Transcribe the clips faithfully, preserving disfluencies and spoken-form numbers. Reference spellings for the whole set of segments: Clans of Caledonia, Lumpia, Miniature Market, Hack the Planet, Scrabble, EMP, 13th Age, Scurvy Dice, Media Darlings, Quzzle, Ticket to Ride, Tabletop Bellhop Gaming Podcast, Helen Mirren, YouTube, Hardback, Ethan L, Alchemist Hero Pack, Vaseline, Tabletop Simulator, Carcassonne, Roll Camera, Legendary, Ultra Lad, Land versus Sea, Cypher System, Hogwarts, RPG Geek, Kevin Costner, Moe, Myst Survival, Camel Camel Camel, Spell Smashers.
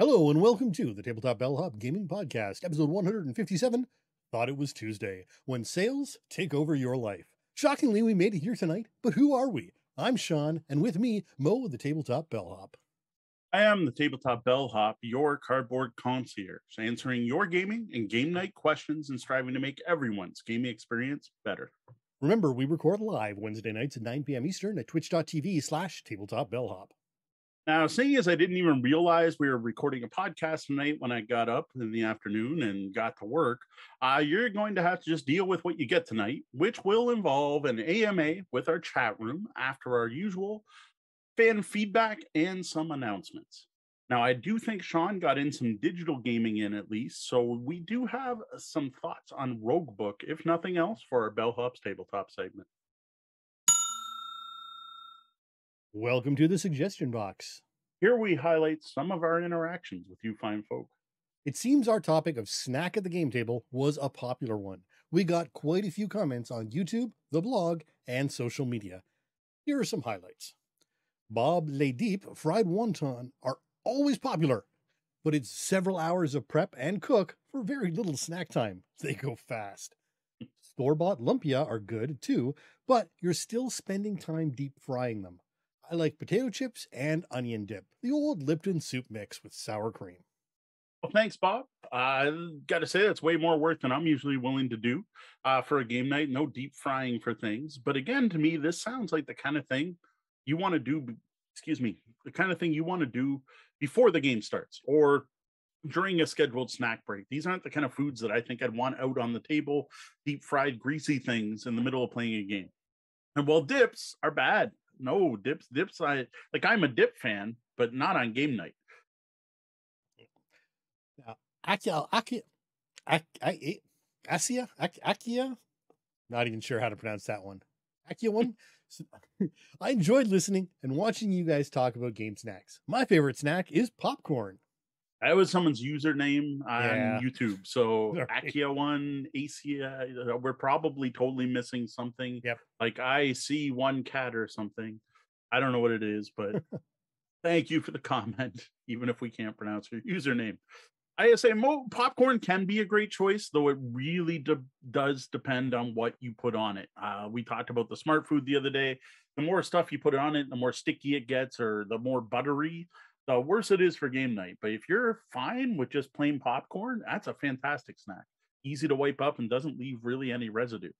Hello and welcome to the Tabletop Bellhop Gaming Podcast, episode one fifty-seven, Thought It Was Tuesday, when sales take over your life. Shockingly, we made it here tonight, but who are we? I'm Sean, and with me, Mo, the Tabletop Bellhop. I am the Tabletop Bellhop, your cardboard concierge, answering your gaming and game night questions and striving to make everyone's gaming experience better. Remember, we record live Wednesday nights at nine p m Eastern at twitch.tv slash Tabletop Bellhop. Now, seeing as I didn't even realize we were recording a podcast tonight when I got up in the afternoon and got to work, uh, you're going to have to just deal with what you get tonight, which will involve an A M A with our chat room after our usual fan feedback and some announcements. Now, I do think Sean got in some digital gaming in at least, so we do have some thoughts on Roguebook, if nothing else, for our Bellhop's Tabletop segment. Welcome to the suggestion box. Here we highlight some of our interactions with you fine folk. It seems our topic of snack at the game table was a popular one. We got quite a few comments on YouTube, the blog, and social media. Here are some highlights. Bob Le Deep fried wonton are always popular, but it's several hours of prep and cook for very little snack time. They go fast. Store-bought lumpia are good too, but you're still spending time deep frying them. I like potato chips and onion dip, the old Lipton soup mix with sour cream. Well, thanks, Bob. I uh, got to say, that's way more work than I'm usually willing to do uh, for a game night. No deep frying for things. But again, to me, this sounds like the kind of thing you want to do, excuse me, the kind of thing you want to do before the game starts or during a scheduled snack break. These aren't the kind of foods that I think I'd want out on the table, deep fried, greasy things in the middle of playing a game. And while dips are bad. No, dips, dips, I, like I'm a dip fan, but not on game night. Uh, Akia, Akia, Akia, Akia, Akia, Akia, not even sure how to pronounce that one. Akia one. So, I enjoyed listening and watching you guys talk about game snacks. My favorite snack is popcorn. That was someone's username on yeah. YouTube. So right. Akia one, Asia, we're probably totally missing something. Yep. Like I see one cat or something. I don't know what it is, but thank you for the comment, even if we can't pronounce your username. I say mo popcorn can be a great choice, though it really de does depend on what you put on it. Uh, we talked about the smart food the other day. The more stuff you put on it, the more sticky it gets or the more buttery. The worse it is for game night, but if you're fine with just plain popcorn, that's a fantastic snack. Easy to wipe up and doesn't leave really any residue.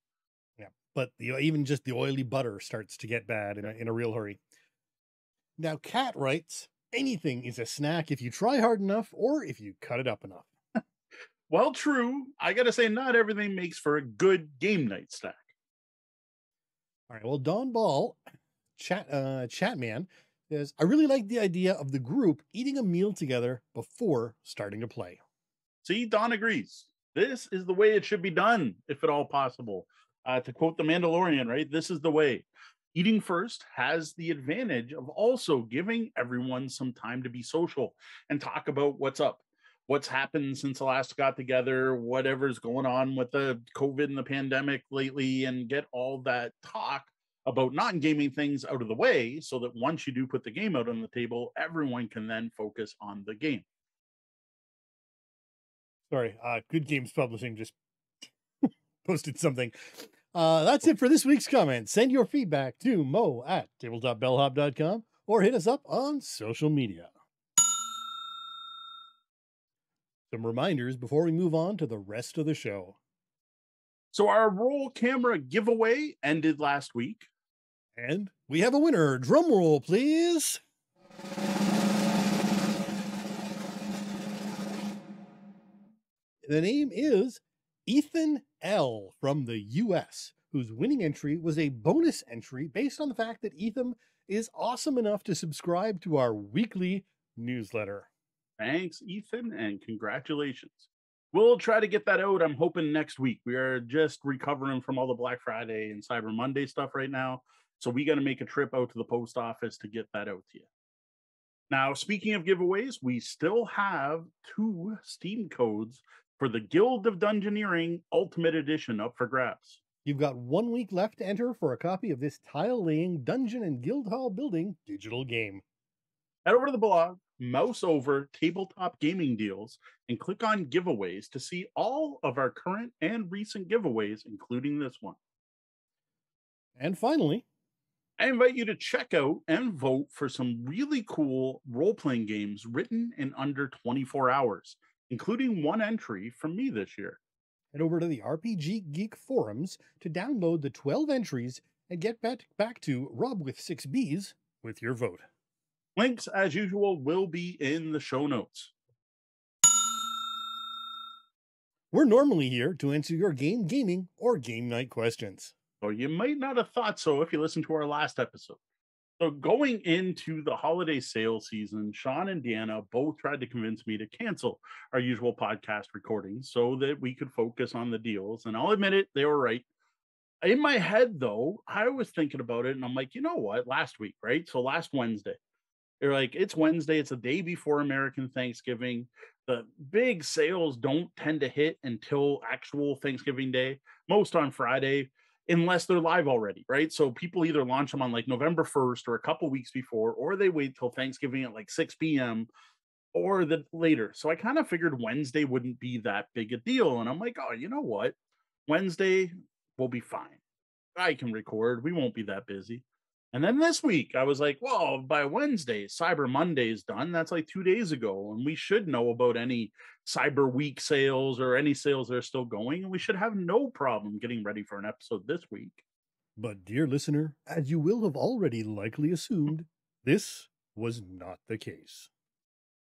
Yeah, but the, even just the oily butter starts to get bad in a, in a real hurry. Now, Kat writes, anything is a snack if you try hard enough or if you cut it up enough. Well, true. I got to say, not everything makes for a good game night snack. All right, well, Don Ball, chat, uh, chat man, is I really like the idea of the group eating a meal together before starting to play. See, Don agrees. This is the way it should be done, if at all possible. Uh, to quote The Mandalorian, right? This is the way. Eating first has the advantage of also giving everyone some time to be social and talk about what's up, what's happened since the last got together, whatever's going on with the COVID and the pandemic lately, and get all that talk about non-gaming things out of the way so that once you do put the game out on the table, everyone can then focus on the game. Sorry, uh, Good Games Publishing just posted something. Uh, that's it for this week's comment. Send your feedback to mo at tabletop bellhop dot com or hit us up on social media. Some reminders before we move on to the rest of the show. So our roll camera giveaway ended last week. And we have a winner. Drum roll, please. The name is Ethan L. from the U S, whose winning entry was a bonus entry based on the fact that Ethan is awesome enough to subscribe to our weekly newsletter. Thanks, Ethan, and congratulations. We'll try to get that out, I'm hoping, next week. We are just recovering from all the Black Friday and Cyber Monday stuff right now, so we got to make a trip out to the post office to get that out to you. Now, speaking of giveaways, we still have two Steam codes for the Guild of Dungeoneering Ultimate Edition up for grabs. You've got one week left to enter for a copy of this tile-laying Dungeon and Guild Hall building digital game. Head over to the blog, mouse over Tabletop Gaming Deals, and click on Giveaways to see all of our current and recent giveaways, including this one. And finally, I invite you to check out and vote for some really cool role-playing games written in under twenty-four hours, including one entry from me this year. Head over to the R P G Geek forums to download the twelve entries and get back to Rob with six Bs with your vote. Links, as usual, will be in the show notes. We're normally here to answer your game gaming or game night questions. Or you might not have thought so if you listened to our last episode. So going into the holiday sale season, Sean and Deanna both tried to convince me to cancel our usual podcast recording so that we could focus on the deals. And I'll admit it, they were right. In my head, though, I was thinking about it and I'm like, you know what? Last week, right? So last Wednesday, they're like, it's Wednesday. It's the day before American Thanksgiving. The big sales don't tend to hit until actual Thanksgiving Day, most on Friday, unless they're live already, right? So people either launch them on like November first or a couple weeks before, or they wait till Thanksgiving at like six p m or the later. So I kind of figured Wednesday wouldn't be that big a deal. And I'm like, oh, you know what? Wednesday will be fine. I can record. We won't be that busy. And then this week I was like, well, by Wednesday, Cyber Monday is done. That's like two days ago. And we should know about any Cyber Week sales or any sales that are still going. And we should have no problem getting ready for an episode this week. But dear listener, as you will have already likely assumed, this was not the case.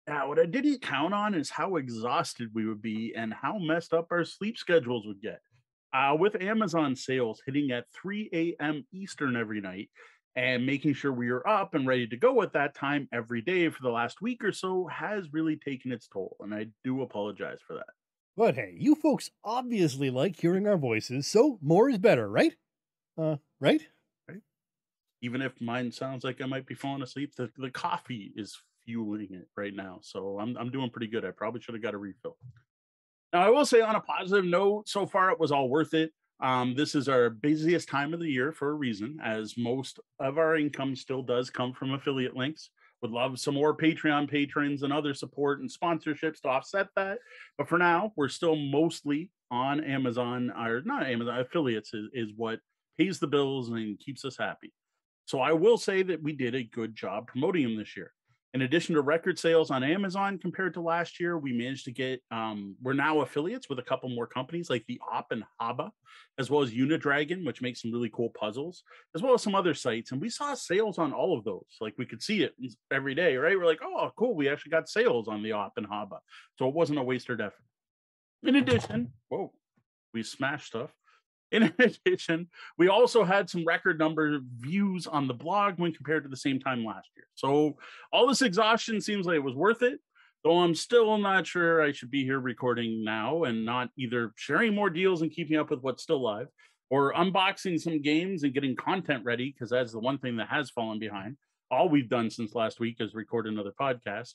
Now, what I didn't count on is how exhausted we would be and how messed up our sleep schedules would get. Uh, with Amazon sales hitting at three a m Eastern every night, and making sure we are up and ready to go at that time every day for the last week or so has really taken its toll, and I do apologize for that. But hey, you folks obviously like hearing our voices, so more is better, right? Uh, right? Right. Even if mine sounds like I might be falling asleep, the, the coffee is fueling it right now, so I'm, I'm doing pretty good. I probably should have got a refill. Now, I will say on a positive note, so far it was all worth it. Um, this is our busiest time of the year for a reason, as most of our income still does come from affiliate links. Would love some more Patreon patrons and other support and sponsorships to offset that. But for now, we're still mostly on Amazon, or not Amazon, affiliates is, is what pays the bills and keeps us happy. So I will say that we did a good job promoting them this year. In addition to record sales on Amazon compared to last year, we managed to get, um, we're now affiliates with a couple more companies like the Op and Haba, as well as Unidragon, which makes some really cool puzzles, as well as some other sites. And we saw sales on all of those. Like we could see it every day, right? We're like, oh, cool. We actually got sales on the Op and Haba. So it wasn't a wasted effort. In addition, whoa, we smashed stuff. In addition, we also had some record number of views on the blog when compared to the same time last year. So all this exhaustion seems like it was worth it, though I'm still not sure I should be here recording now and not either sharing more deals and keeping up with what's still live or unboxing some games and getting content ready, because that's the one thing that has fallen behind. All we've done since last week is record another podcast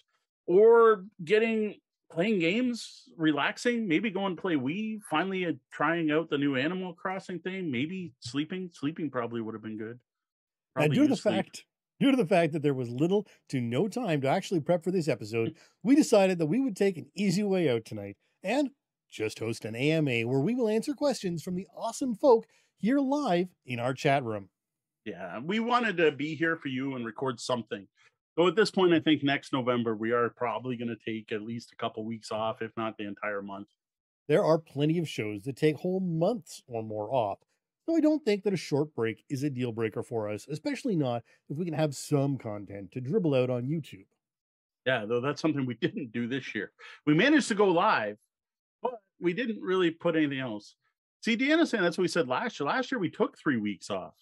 or getting... playing games, relaxing, maybe going to play Wii, finally uh, trying out the new Animal Crossing thing, maybe sleeping. Sleeping probably would have been good. Now, due to the sleep. fact, due to the fact that there was little to no time to actually prep for this episode, we decided that we would take an easy way out tonight and just host an A M A where we will answer questions from the awesome folk here live in our chat room. Yeah, we wanted to be here for you and record something. So at this point, I think next November, we are probably going to take at least a couple weeks off, if not the entire month. There are plenty of shows that take whole months or more off, so I don't think that a short break is a deal breaker for us, especially not if we can have some content to dribble out on YouTube. Yeah, though that's something we didn't do this year. We managed to go live, but we didn't really put anything else. See, Deanna's saying that's what we said last year. Last year, we took three weeks off.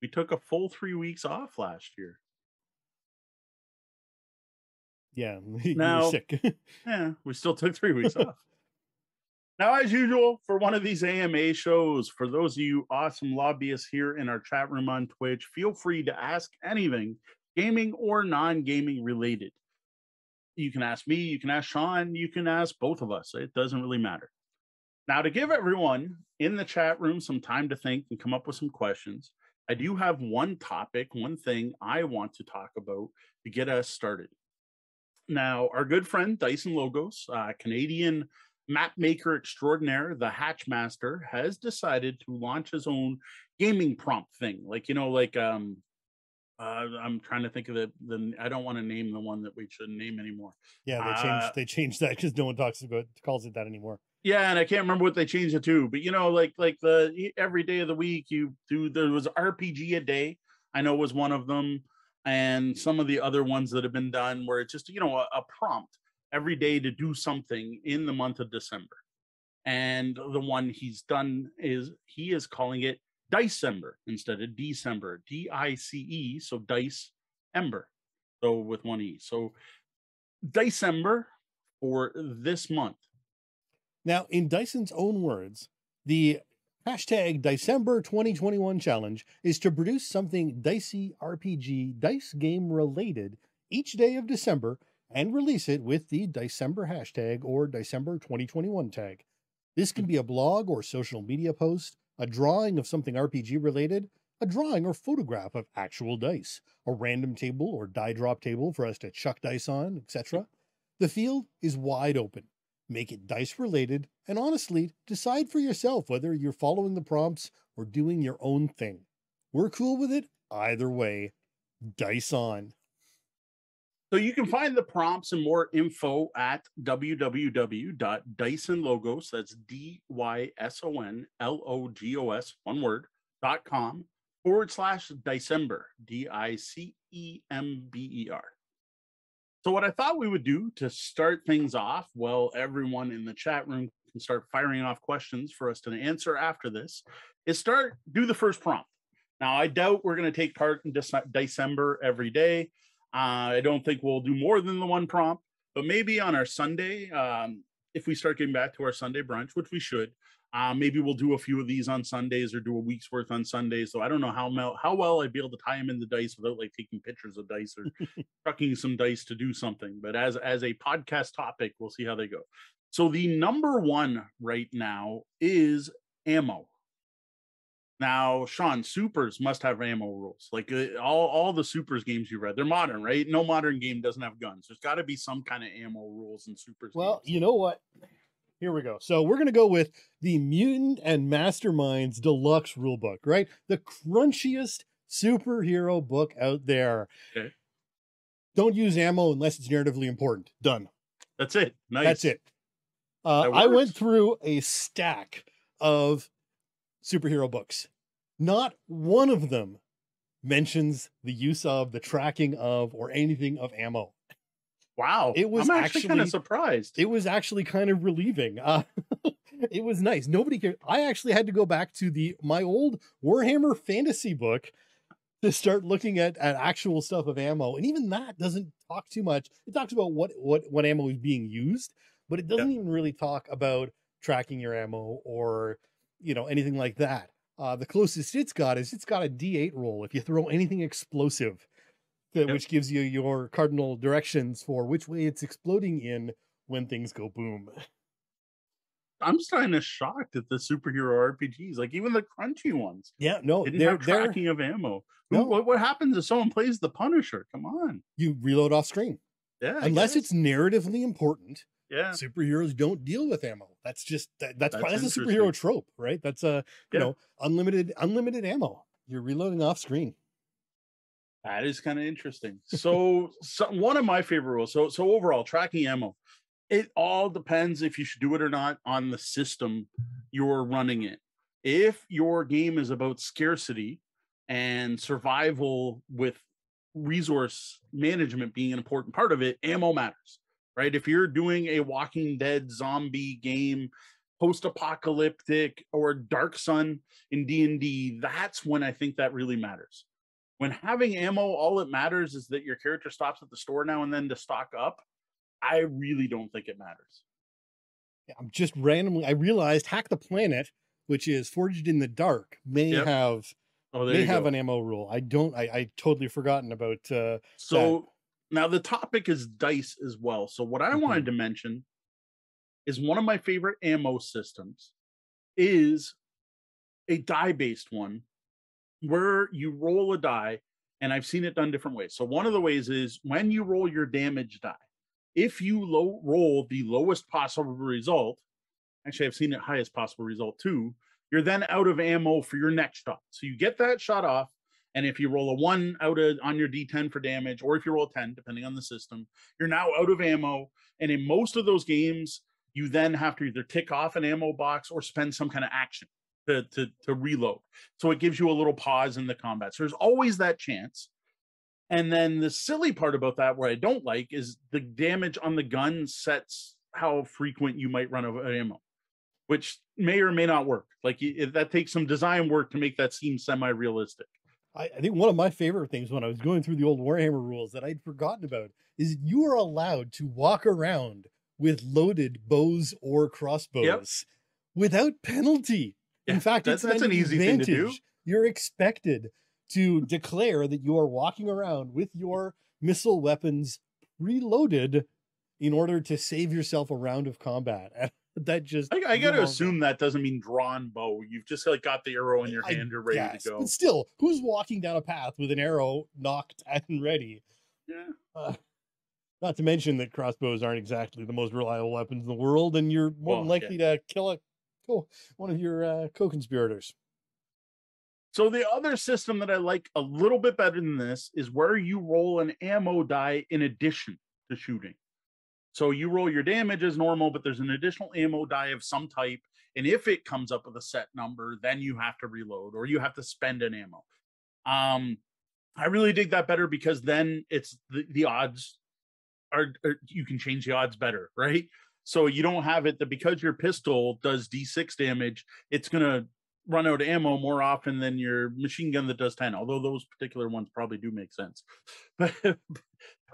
We took a full three weeks off last year. Yeah, now, sick. Yeah, we still took three weeks off. Now, as usual, for one of these A M A shows, for those of you awesome lobbyists here in our chat room on Twitch, feel free to ask anything, gaming or non-gaming related. You can ask me, you can ask Sean, you can ask both of us. It doesn't really matter. Now, to give everyone in the chat room some time to think and come up with some questions, I do have one topic, one thing I want to talk about to get us started. Now, our good friend Dyson Logos, uh, Canadian map maker extraordinaire, the Hatchmaster, has decided to launch his own gaming prompt thing. Like, you know, like um, uh, I'm trying to think of the, the I don't want to name the one that we shouldn't name anymore. Yeah, they changed uh, they changed that because no one talks about calls it that anymore. Yeah, and I can't remember what they changed it to, but you know, like like the every day of the week you do there was R P G a day. I know was one of them, and some of the other ones that have been done where it's just you know a, a prompt every day to do something in the month of December. And the one he's done is he is calling it Dicember instead of December, D I C E, so Dice Ember, so with one E. So Dicember for this month. Now, in Dyson's own words, the hashtag Dicember twenty twenty-one challenge is to produce something dicey R P G dice game related each day of December and release it with the Dicember hashtag or Dicember twenty twenty-one tag. This can be a blog or social media post, a drawing of something R P G related, a drawing or photograph of actual dice, a random table or die drop table for us to chuck dice on, et cetera. The field is wide open. Make it dice related, and honestly, decide for yourself whether you're following the prompts or doing your own thing. We're cool with it either way. Dice on. So you can find the prompts and more info at w w w dot dyson logos, that's D Y S O N L O G O S, one word, dot com, forward slash Dicember, D I C E M B E R. So what I thought we would do to start things off, well, everyone in the chat room can start firing off questions for us to answer after this, is start, do the first prompt. Now, I doubt we're going to take part in Dicember every day. Uh, I don't think we'll do more than the one prompt, but maybe on our Sunday, um, if we start getting back to our Sunday brunch, which we should, uh, maybe we'll do a few of these on Sundays or do a week's worth on Sundays. So I don't know how, how well I'd be able to tie them in the dice without like taking pictures of dice or chucking some dice to do something. But as, as a podcast topic, we'll see how they go. So the number one right now is ammo. Now, Sean, supers must have ammo rules. Like uh, all, all the supers games you read, they're modern, right? No modern game doesn't have guns. There's got to be some kind of ammo rules in supers. Well, games. You know what? Here we go. So we're going to go with the Mutant and Masterminds Deluxe Rulebook, right? The crunchiest superhero book out there. Okay. Don't use ammo unless it's narratively important. Done. That's it. Nice. That's it. Uh, that I went through a stack of superhero books. Not one of them mentions the use of, the tracking of, or anything of ammo. Wow. It was I'm actually, actually kind of surprised. It was actually kind of relieving. Uh, it was nice. Nobody cared. I actually had to go back to the my old Warhammer fantasy book to start looking at, at actual stuff of ammo. And even that doesn't talk too much. It talks about what, what, what ammo is being used, but it doesn't yeah. even really talk about tracking your ammo or you know, anything like that. Uh, the closest it's got is it's got a D eight roll. If you throw anything explosive, that, yep. which gives you your cardinal directions for which way it's exploding in when things go boom. I'm kind of shocked at the superhero R P Gs, like even the crunchy ones. Yeah, no, they didn't have tracking of ammo. No. What, what happens if someone plays the Punisher? Come on. You reload off screen. Yeah. Unless it's narratively important. Yeah, superheroes don't deal with ammo. That's just that, that's that's, that's a superhero trope, right? That's a you yeah. know unlimited unlimited ammo. You're reloading off screen. That is kind of interesting. So, so one of my favorite rules. So so overall, tracking ammo. It all depends if you should do it or not on the system you're running it. If your game is about scarcity and survival with resource management being an important part of it, ammo matters. Right? If you're doing a Walking Dead zombie game, post-apocalyptic or Dark Sun in D and D, that's when I think that really matters. When having ammo, all it matters is that your character stops at the store now and then to stock up. I really don't think it matters. Yeah, I'm just randomly, I realized Hack the Planet, which is Forged in the Dark, may yep. have oh, may have go. an ammo rule. I don't, I, I totally forgotten about uh, so. That. Now, the topic is dice as well. So what I mm-hmm. wanted to mention is one of my favorite ammo systems is a die-based one where you roll a die, and I've seen it done different ways. So one of the ways is when you roll your damage die, if you low, roll the lowest possible result, actually I've seen it highest possible result too, you're then out of ammo for your next shot. So you get that shot off, and if you roll a one out of, on your D ten for damage, or if you roll a ten, depending on the system, you're now out of ammo. And in most of those games, you then have to either tick off an ammo box or spend some kind of action to, to, to reload. So it gives you a little pause in the combat. So there's always that chance. And then the silly part about that, where I don't like, is the damage on the gun sets how frequent you might run out of ammo, which may or may not work. Like, it, that takes some design work to make that seem semi-realistic. I, I think one of my favorite things when I was going through the old Warhammer rules that I'd forgotten about is you are allowed to walk around with loaded bows or crossbows yep. without penalty. Yeah, in fact, that's, it's that's an, an easy advantage. Thing to do. You're expected to declare that you are walking around with your missile weapons reloaded in order to save yourself a round of combat. That just I, I got to assume that doesn't mean drawn bow. You've just like got the arrow in your I, hand. You're ready yes, to go. But still, who's walking down a path with an arrow knocked and ready? Yeah. Uh, not to mention that crossbows aren't exactly the most reliable weapons in the world, and you're more well, than likely yeah. to kill a oh, one of your uh, co-conspirators. So the other system that I like a little bit better than this is where you roll an ammo die in addition to shooting. So you roll your damage as normal, but there's an additional ammo die of some type. And if it comes up with a set number, then you have to reload or you have to spend an ammo. Um, I really dig that better because then it's the, the odds are, are, you can change the odds better, right? So you don't have it that because your pistol does D six damage, it's going to run out of ammo more often than your machine gun that does ten, although those particular ones probably do make sense. But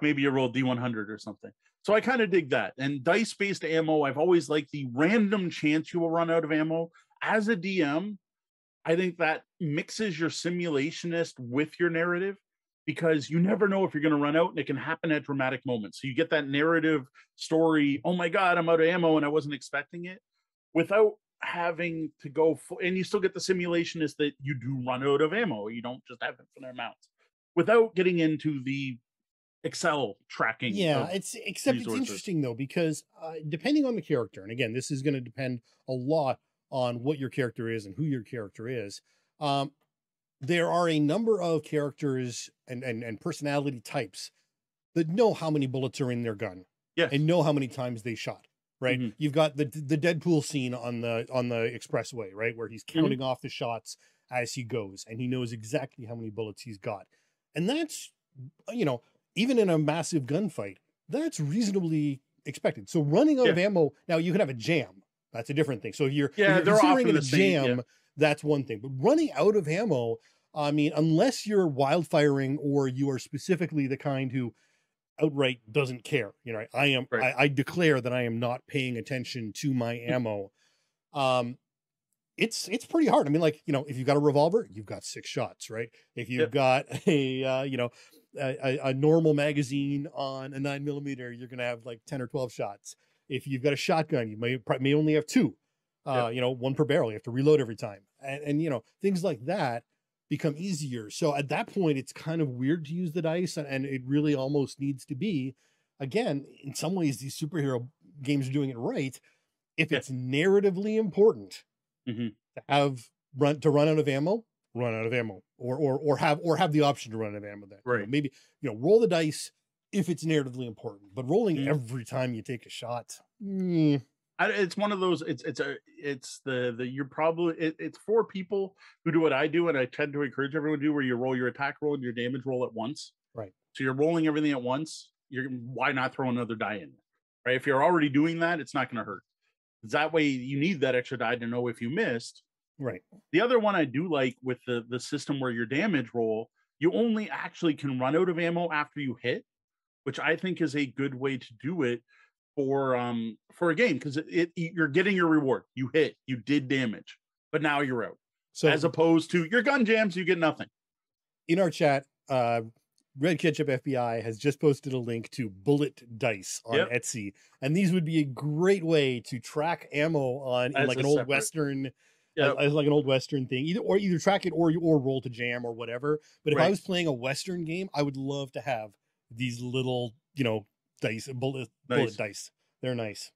maybe you roll D one hundred or something. So I kind of dig that. And dice-based ammo, I've always liked the random chance you will run out of ammo. As a D M, I think that mixes your simulationist with your narrative because you never know if you're going to run out, and it can happen at dramatic moments. So you get that narrative story, oh my God, I'm out of ammo and I wasn't expecting it, without having to go full, and you still get the simulationist that you do run out of ammo. You don't just have infinite amounts without getting into the Excel tracking. Yeah, it's except resources. It's interesting though, because uh, depending on the character, and again, this is going to depend a lot on what your character is and who your character is. Um, there are a number of characters and, and, and personality types that know how many bullets are in their gun yes. and know how many times they shot, right? Mm-hmm. You've got the, the Deadpool scene on the, on the expressway, right? Where he's counting mm-hmm. off the shots as he goes and he knows exactly how many bullets he's got. And that's, you know, even in a massive gunfight, that's reasonably expected. So running out yeah. of ammo, now you can have a jam. That's a different thing. So if you're, yeah, if you're considering it a jam, same, yeah. that's one thing. But running out of ammo, I mean, unless you're wildfiring or you are specifically the kind who outright doesn't care. You know, I am. Right. I, I declare that I am not paying attention to my ammo. Um, it's it's pretty hard. I mean, like, you know, if you've got a revolver, you've got six shots, right? If you've yeah. got a, uh, you know, A, a normal magazine on a nine millimeter, you're going to have like ten or twelve shots. If you've got a shotgun, you may, may only have two, uh, yeah. you know, one per barrel, you have to reload every time. And, and, you know, things like that become easier. So at that point, it's kind of weird to use the dice, and, and it really almost needs to be, again, in some ways, these superhero games are doing it right. If yeah. it's narratively important mm-hmm. to have run to run out of ammo, run out of ammo or, or, or have, or have the option to run out of ammo then. Right. You know, maybe, you know, roll the dice if it's narratively important, but rolling mm. every time you take a shot. Mm. I, it's one of those, it's, it's a, it's the, the, you're probably, it, it's for people who do what I do. And I tend to encourage everyone to do, where you roll your attack roll and your damage roll at once. Right. So you're rolling everything at once. You're why not throw another die in? Right. If you're already doing that, it's not going to hurt. That way you need that extra die to know if you missed. Right. The other one I do like with the, the system where your damage roll, you only actually can run out of ammo after you hit, which I think is a good way to do it for um for a game, because it, it you're getting your reward. You hit, you did damage, but now you're out. So as opposed to your gun jams, you get nothing. In our chat, uh, Red Ketchup F B I has just posted a link to bullet dice on yep. Etsy, and these would be a great way to track ammo on in like an separate. Old Western. Yep. As, as like an old Western thing, either or either track it or or roll to jam or whatever. But if right. I was playing a Western game, I would love to have these little, you know, dice, bullet, nice. bullet dice. They're nice.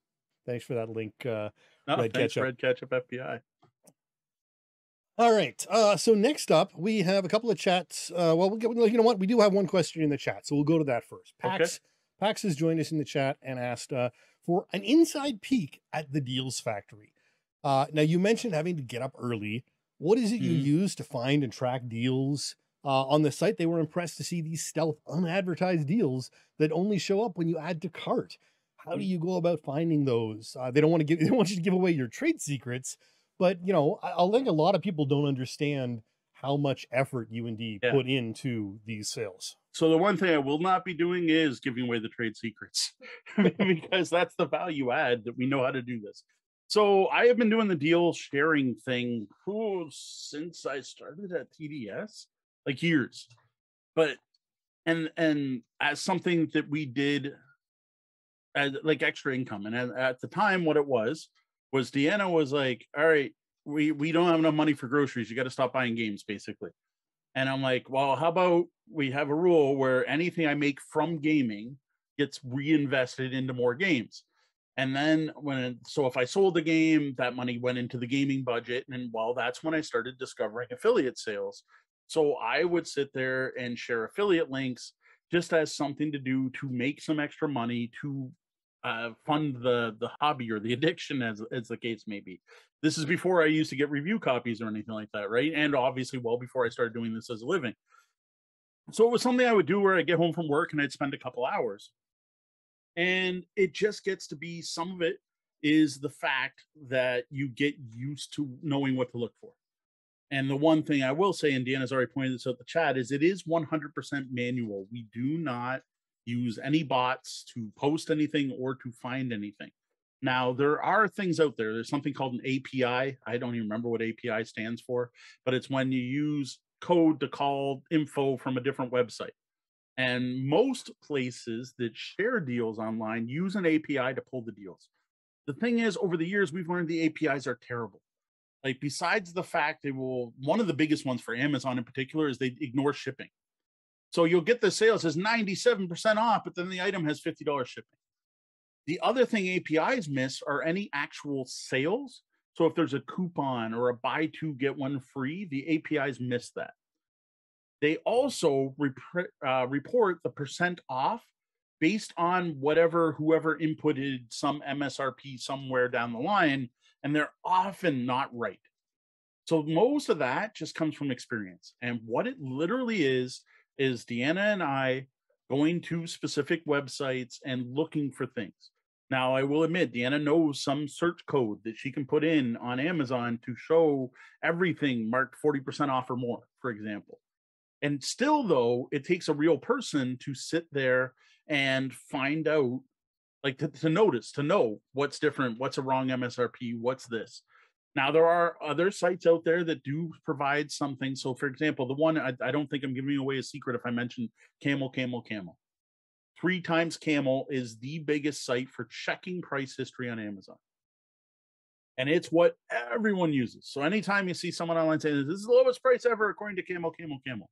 Thanks for that link. Uh, no, Red thanks, Ketchup. Red Ketchup F B I. All right. Uh, so next up, we have a couple of chats. Uh, well, we'll get, you know what? We do have one question in the chat, so we'll go to that first. Pax, okay. Pax has joined us in the chat and asked uh, for an inside peek at the Deals Factory. Uh, now, you mentioned having to get up early. What is it you mm. use to find and track deals? Uh, on the site, they were impressed to see these stealth, unadvertised deals that only show up when you add to cart. How do you go about finding those? Uh, they don't want to give, they don't want you to give away your trade secrets. But, you know, I, I think a lot of people don't understand how much effort you indeed yeah. put into these sales. So the one thing I will not be doing is giving away the trade secrets because that's the value add that we know how to do this. So I have been doing the deal sharing thing oh, since I started at T D S, like years. But and and as something that we did as like extra income. And at, at the time, what it was. was Deanna was like, all right, we, we don't have enough money for groceries. You got to stop buying games, basically. And I'm like, well, how about we have a rule where anything I make from gaming gets reinvested into more games. And then when, it, so if I sold the game, that money went into the gaming budget. And well, that's when I started discovering affiliate sales. So I would sit there and share affiliate links just as something to do to make some extra money to Uh, fund the the hobby or the addiction, as as the case may be. This is before I used to get review copies or anything like that, right? And obviously, well before I started doing this as a living. So it was something I would do where I get home from work and I'd spend a couple hours, and it just gets to be some of it is the fact that you get used to knowing what to look for. And the one thing I will say, and Deanna's already pointed this out in the chat, is it is one hundred percent manual. We do not use any bots to post anything or to find anything. Now, there are things out there. There's something called an A P I. I don't even remember what A P I stands for, but it's when you use code to call info from a different website. And most places that share deals online use an A P I to pull the deals. The thing is, over the years, we've learned the A P Is are terrible. Like, besides the fact they will, one of the biggest ones for Amazon in particular is they ignore shipping. So you'll get the sales as ninety-seven percent off, but then the item has fifty dollars shipping. The other thing A P Is miss are any actual sales. So if there's a coupon or a buy two, get one free, the A P Is miss that. They also rep- uh, report the percent off based on whatever, whoever inputted some M S R P somewhere down the line, and they're often not right. So most of that just comes from experience. And what it literally is, is Deanna and I going to specific websites and looking for things. Now, I will admit, Deanna knows some search code that she can put in on Amazon to show everything marked forty percent off or more, for example. And still, though, it takes a real person to sit there and find out, like to, to notice, to know what's different, what's a wrong M S R P, what's this. Now, there are other sites out there that do provide something. So, for example, the one, I, I don't think I'm giving away a secret if I mention Camel, Camel, Camel. Three times Camel is the biggest site for checking price history on Amazon. And it's what everyone uses. So anytime you see someone online saying, this is the lowest price ever according to Camel, Camel, Camel.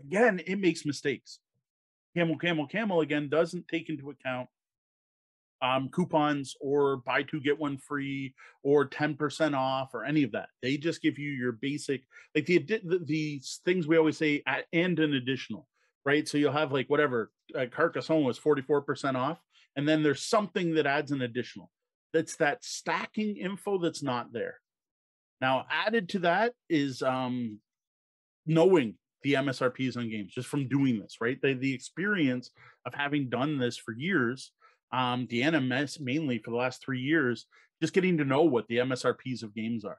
Again, it makes mistakes. Camel, Camel, Camel, again, doesn't take into account Um, coupons or buy two, get one free or ten percent off or any of that. They just give you your basic, like the, the, the things we always say at, and an additional, right? So you'll have like whatever, uh, Carcassonne was forty-four percent off. And then there's something that adds an additional. That's that stacking info that's not there. Now, added to that is um, knowing the M S R Ps on games just from doing this, right? The, the experience of having done this for years. Um, Deanna mess mainly for the last three years, just getting to know what the M S R Ps of games are.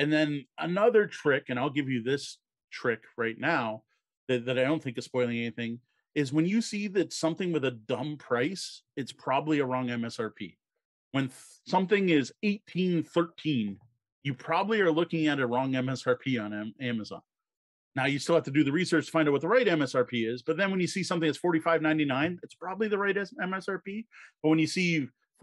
And then another trick, and I'll give you this trick right now that, that I don't think is spoiling anything, is when you see that something with a dumb price, it's probably a wrong M S R P. When th- something is eighteen thirteen, you probably are looking at a wrong M S R P on M- Amazon. Now, you still have to do the research to find out what the right M S R P is. But then when you see something that's forty-five ninety-nine, it's probably the right M S R P. But when you see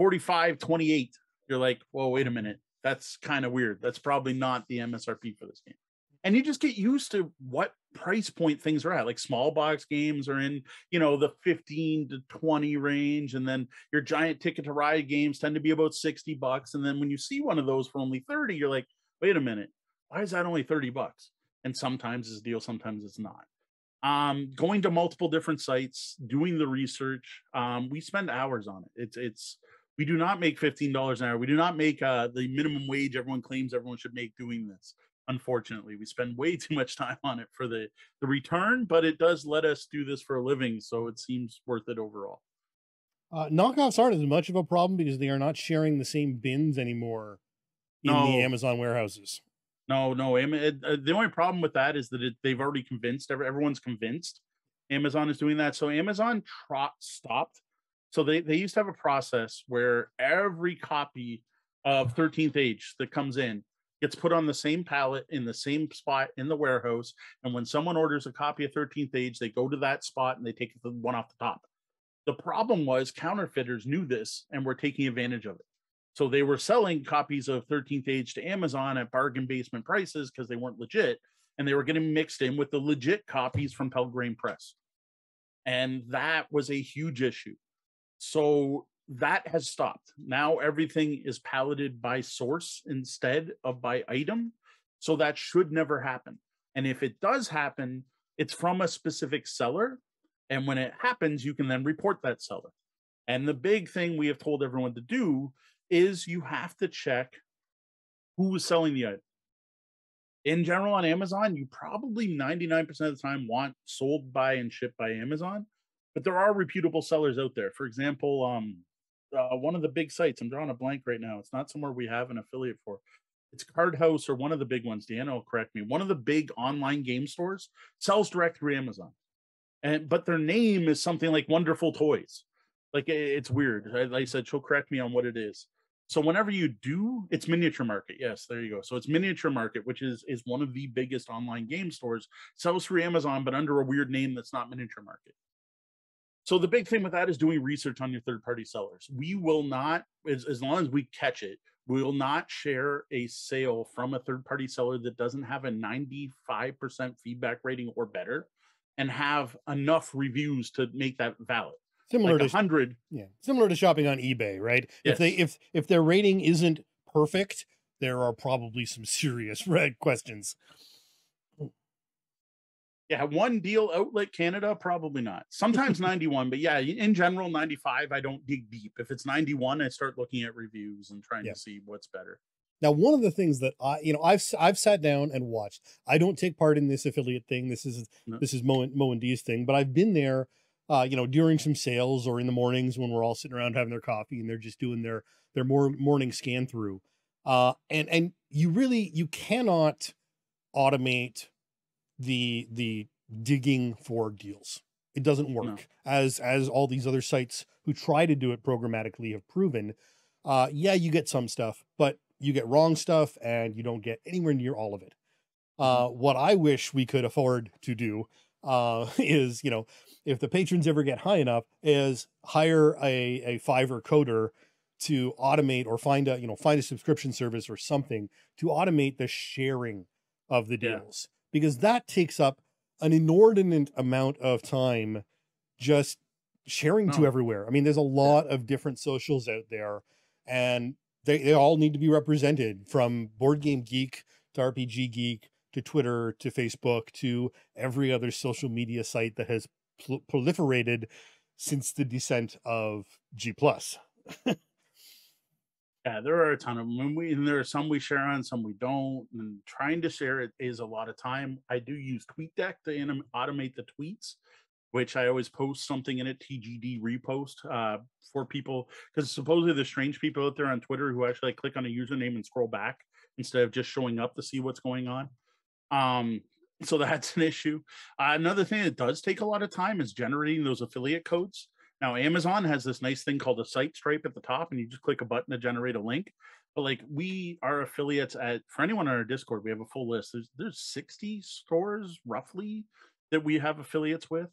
forty-five twenty-eight, you're like, whoa, wait a minute. That's kind of weird. That's probably not the M S R P for this game. And you just get used to what price point things are at. Like small box games are in, you know, the fifteen to twenty range. And then your giant ticket to ride games tend to be about sixty bucks. And then when you see one of those for only thirty, you're like, wait a minute, why is that only thirty bucks? And sometimes it's a deal, sometimes it's not. Um, going to multiple different sites, doing the research. Um, we spend hours on it. It's, it's, we do not make fifteen dollars an hour. We do not make uh, the minimum wage everyone claims everyone should make doing this. Unfortunately, we spend way too much time on it for the, the return, but it does let us do this for a living, so it seems worth it overall. Uh, knockoffs aren't as much of a problem because they are not sharing the same bins anymore in no. the Amazon warehouses. No, no. It, uh, the only problem with that is that it, they've already convinced, everyone's convinced Amazon is doing that. So Amazon trot, stopped. So they, they used to have a process where every copy of thirteenth age that comes in gets put on the same pallet in the same spot in the warehouse. And when someone orders a copy of thirteenth age, they go to that spot and they take the one off the top. The problem was counterfeiters knew this and were taking advantage of it. So they were selling copies of thirteenth age to Amazon at bargain basement prices because they weren't legit. And they were getting mixed in with the legit copies from Pelgrane Press. And that was a huge issue. So that has stopped. Now everything is palleted by source instead of by item. So that should never happen. And if it does happen, it's from a specific seller. And when it happens, you can then report that seller. And the big thing we have told everyone to do is you have to check who is selling the item. In general, on Amazon, you probably ninety-nine percent of the time want sold by and shipped by Amazon. But there are reputable sellers out there. For example, um, uh, one of the big sites, I'm drawing a blank right now. It's not somewhere we have an affiliate for. It's Card House or one of the big ones. Deanna will correct me. One of the big online game stores sells direct through Amazon. And, but their name is something like Wonderful Toys. Like, it's weird. Like I said, she'll correct me on what it is. So whenever you do, it's Miniature Market. Yes, there you go. So it's Miniature Market, which is, is one of the biggest online game stores. Sells through Amazon, but under a weird name that's not Miniature Market. So the big thing with that is doing research on your third-party sellers. We will not, as, as long as we catch it, we will not share a sale from a third-party seller that doesn't have a ninety-five percent feedback rating or better and have enough reviews to make that valid. Similar like to one hundred. Yeah, similar to shopping on eBay, right? Yes. If they if if their rating isn't perfect, there are probably some serious red questions. Yeah, one deal outlet Canada, probably not. Sometimes ninety-one, but yeah, in general, ninety-five, I don't dig deep. If it's ninety-one, I start looking at reviews and trying yeah. to see what's better. Now, one of the things that I, you know, I've, I've sat down and watched, I don't take part in this affiliate thing. This is, no. this is Mo and, Mo and D's thing, but I've been there, uh, you know, during some sales or in the mornings when we're all sitting around having their coffee and they're just doing their, their more morning scan through. Uh, and, and you really, you cannot automate the the digging for deals. It doesn't work. No. as as all these other sites who try to do it programmatically have proven. Uh yeah, you get some stuff, but you get wrong stuff and you don't get anywhere near all of it. Uh what I wish we could afford to do uh is, you know, if the patrons ever get high enough, is hire a a Fiverr coder to automate or find a, you know, find a subscription service or something to automate the sharing of the deals. Yeah. Because that takes up an inordinate amount of time just sharing oh. to everywhere. I mean, there's a lot yeah. of different socials out there, and they, they all need to be represented, from Board Game Geek to R P G Geek to Twitter to Facebook to every other social media site that has prol proliferated since the descent of G plus. Yeah, there are a ton of them, and, we, and there are some we share on, some we don't, and trying to share it is a lot of time. I do use TweetDeck to anim automate the tweets, which I always post something in a T G D repost uh, for people, because supposedly there's strange people out there on Twitter who actually like, click on a username and scroll back instead of just showing up to see what's going on. Um, so that's an issue. Uh, another thing that does take a lot of time is generating those affiliate codes. Now, Amazon has this nice thing called a site stripe at the top, and you just click a button to generate a link. But like we are affiliates at, for anyone on our Discord, we have a full list. There's, there's sixty stores roughly that we have affiliates with,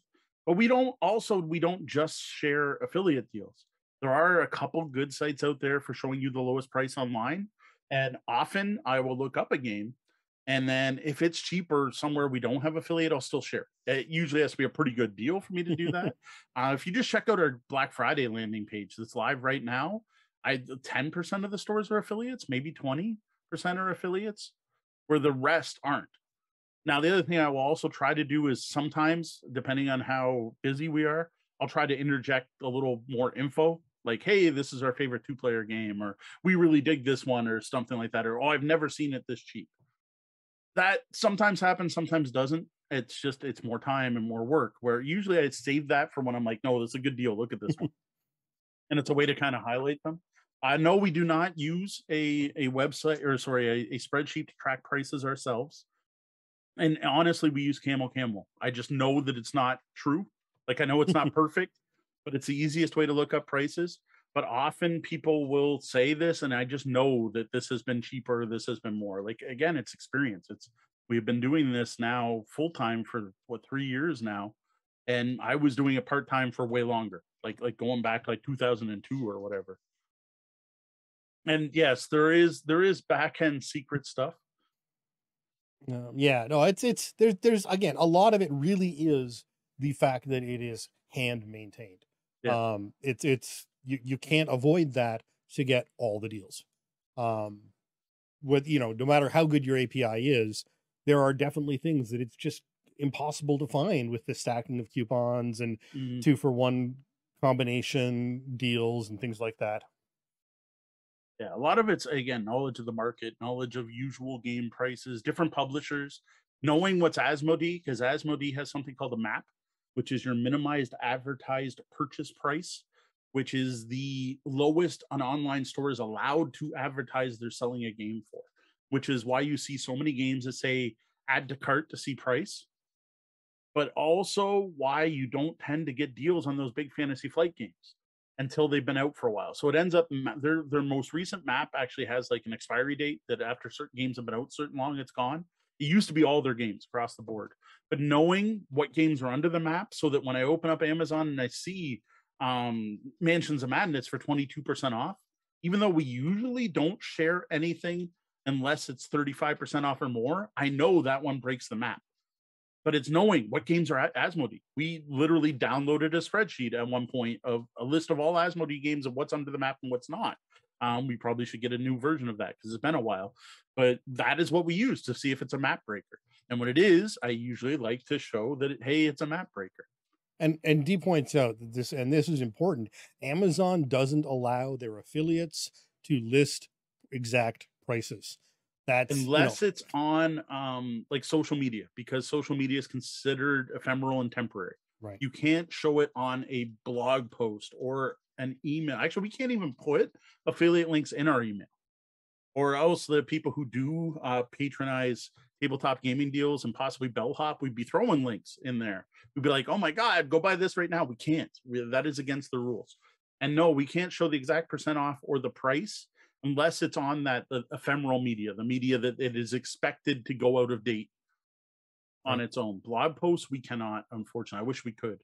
but we don't also, we don't just share affiliate deals. There are a couple good sites out there for showing you the lowest price online, And often I will look up a game, and then if it's cheaper somewhere we don't have affiliate, I'll still share it. It usually has to be a pretty good deal for me to do that. Uh, if you just check out our Black Friday landing page that's live right now, I ten percent of the stores are affiliates, maybe twenty percent are affiliates, where the rest aren't. Now, the other thing I will also try to do is sometimes, depending on how busy we are, I'll try to interject a little more info. Like, hey, this is our favorite two-player game, or we really dig this one, or something like that, or, oh, I've never seen it this cheap. That sometimes happens, sometimes doesn't. It's just, it's more time and more work, where usually I save that for when I'm like, no, this is a good deal, look at this one. And it's a way to kind of highlight them. I know we do not use a, a website, or sorry, a, a spreadsheet to track prices ourselves. And honestly, we use Camel Camel. I just know that it's not true. Like, I know it's not perfect, but it's the easiest way to look up prices. But often people will say this, and I just know that this has been cheaper, this has been more. Like, again, it's experience. It's, we've been doing this now full-time for, what, three years now. And I was doing it part-time for way longer, like like going back like two thousand two or whatever. And yes, there is there is back-end secret stuff. Um, yeah, no, it's, it's, there's, there's, again, a lot of it really is the fact that it is hand-maintained. Yeah. Um, it's, it's, you, you can't avoid that to get all the deals. Um, with, you know, no matter how good your A P I is, there are definitely things that it's just impossible to find with the stacking of coupons and mm-hmm. two for one combination deals and things like that. Yeah, a lot of it's, again, knowledge of the market, knowledge of usual game prices, different publishers, knowing what's Asmodee, because Asmodee has something called a MAP, which is your minimized advertised purchase price, which is the lowest an online store is allowed to advertise they're selling a game for, which is why you see so many games that say add to cart to see price, but also why you don't tend to get deals on those big Fantasy Flight games until they've been out for a while. So it ends up, their their most recent MAP actually has like an expiry date that after certain games have been out certain long, it's gone. It used to be all their games across the board. But knowing what games are under the MAP, so that when I open up Amazon and I see um, Mansions of Madness for twenty-two percent off, even though we usually don't share anything unless it's thirty-five percent off or more, I know that one breaks the MAP. But it's knowing what games are at Asmodee. We literally downloaded a spreadsheet at one point of a list of all Asmodee games of what's under the MAP and what's not. Um, we probably should get a new version of that because it's been a while. But that is what we use to see if it's a MAP breaker. And when it is, I usually like to show that, it, hey, it's a MAP breaker. And and Dee points out that this, and this is important, Amazon doesn't allow their affiliates to list exact prices. That's, unless you know, it's on um, like social media, because social media is considered ephemeral and temporary. Right. You can't show it on a blog post or an email. Actually, we can't even put affiliate links in our email, or else the people who do uh, patronize tabletop gaming deals and possibly Bellhop, we'd be throwing links in there. We'd be like, oh my God, go buy this right now. We can't. We, that is against the rules. And no, we can't show the exact percent off or the price, unless it's on that the ephemeral media, the media that it is expected to go out of date on its own. Blog posts, we cannot, unfortunately. I wish we could,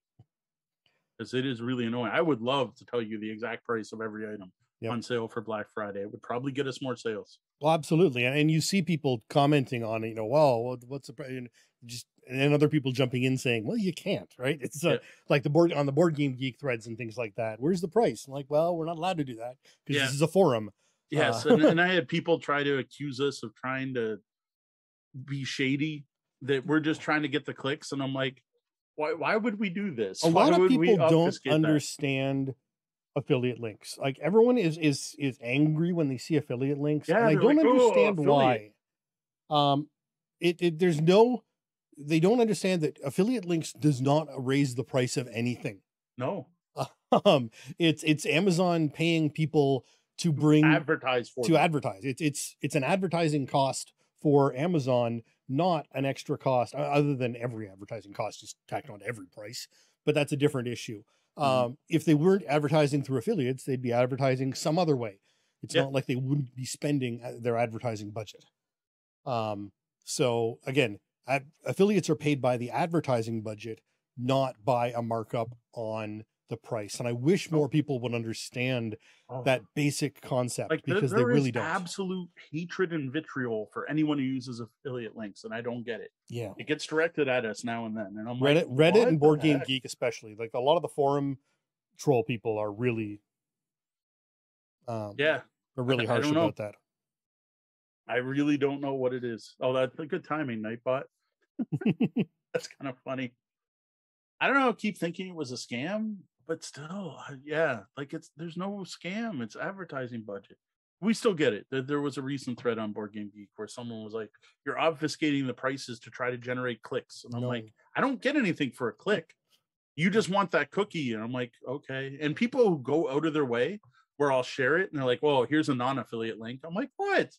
because it is really annoying. I would love to tell you the exact price of every item yep. on sale for Black Friday. It would probably get us more sales. Well, absolutely. And you see people commenting on it, you know, well, what's the price? And just, and then other people jumping in saying, well, you can't, right? It's yeah. a, like the board on the Board Game Geek threads and things like that. Where's the price? I'm like, well, we're not allowed to do that because yeah. this is a forum. Yes, and, and I had people try to accuse us of trying to be shady, that we're just trying to get the clicks. And I'm like, why why would we do this? A why lot of people don't understand that? Affiliate links. Like, everyone is is is angry when they see affiliate links. Yeah, and I don't like, understand oh, why. Um, it, it there's no, they don't understand that affiliate links does not raise the price of anything. No, um, it's it's Amazon paying people to bring advertise for to them. advertise. It's, it's, it's an advertising cost for Amazon, not an extra cost, other than every advertising cost is tacked on to every price, but that's a different issue. Mm-hmm. Um, if they weren't advertising through affiliates, they'd be advertising some other way. It's yeah. not like they wouldn't be spending their advertising budget. Um, so again, ad affiliates are paid by the advertising budget, not by a markup on the price. And I wish more people would understand oh. that basic concept, like, because there, there they really don't. There is absolute hatred and vitriol for anyone who uses affiliate links, and I don't get it. Yeah. It gets directed at us now and then. And I'm Reddit, like, Reddit and Board Game Geek especially. Like, a lot of the forum troll people are really um, yeah, are really harsh about that. I really don't know what it is. Oh, that's a good timing, Nightbot. That's kind of funny. I don't know. I keep thinking it was a scam, but still, yeah, like it's there's no scam. It's advertising budget. We still get it. There, there was a recent thread on Board Game Geek where someone was like, "You're obfuscating the prices to try to generate clicks," and I'm no. like, "I don't get anything for a click. You just want that cookie." And I'm like, "Okay." And people who go out of their way, where I'll share it, and they're like, "Well, here's a non-affiliate link." I'm like, "What?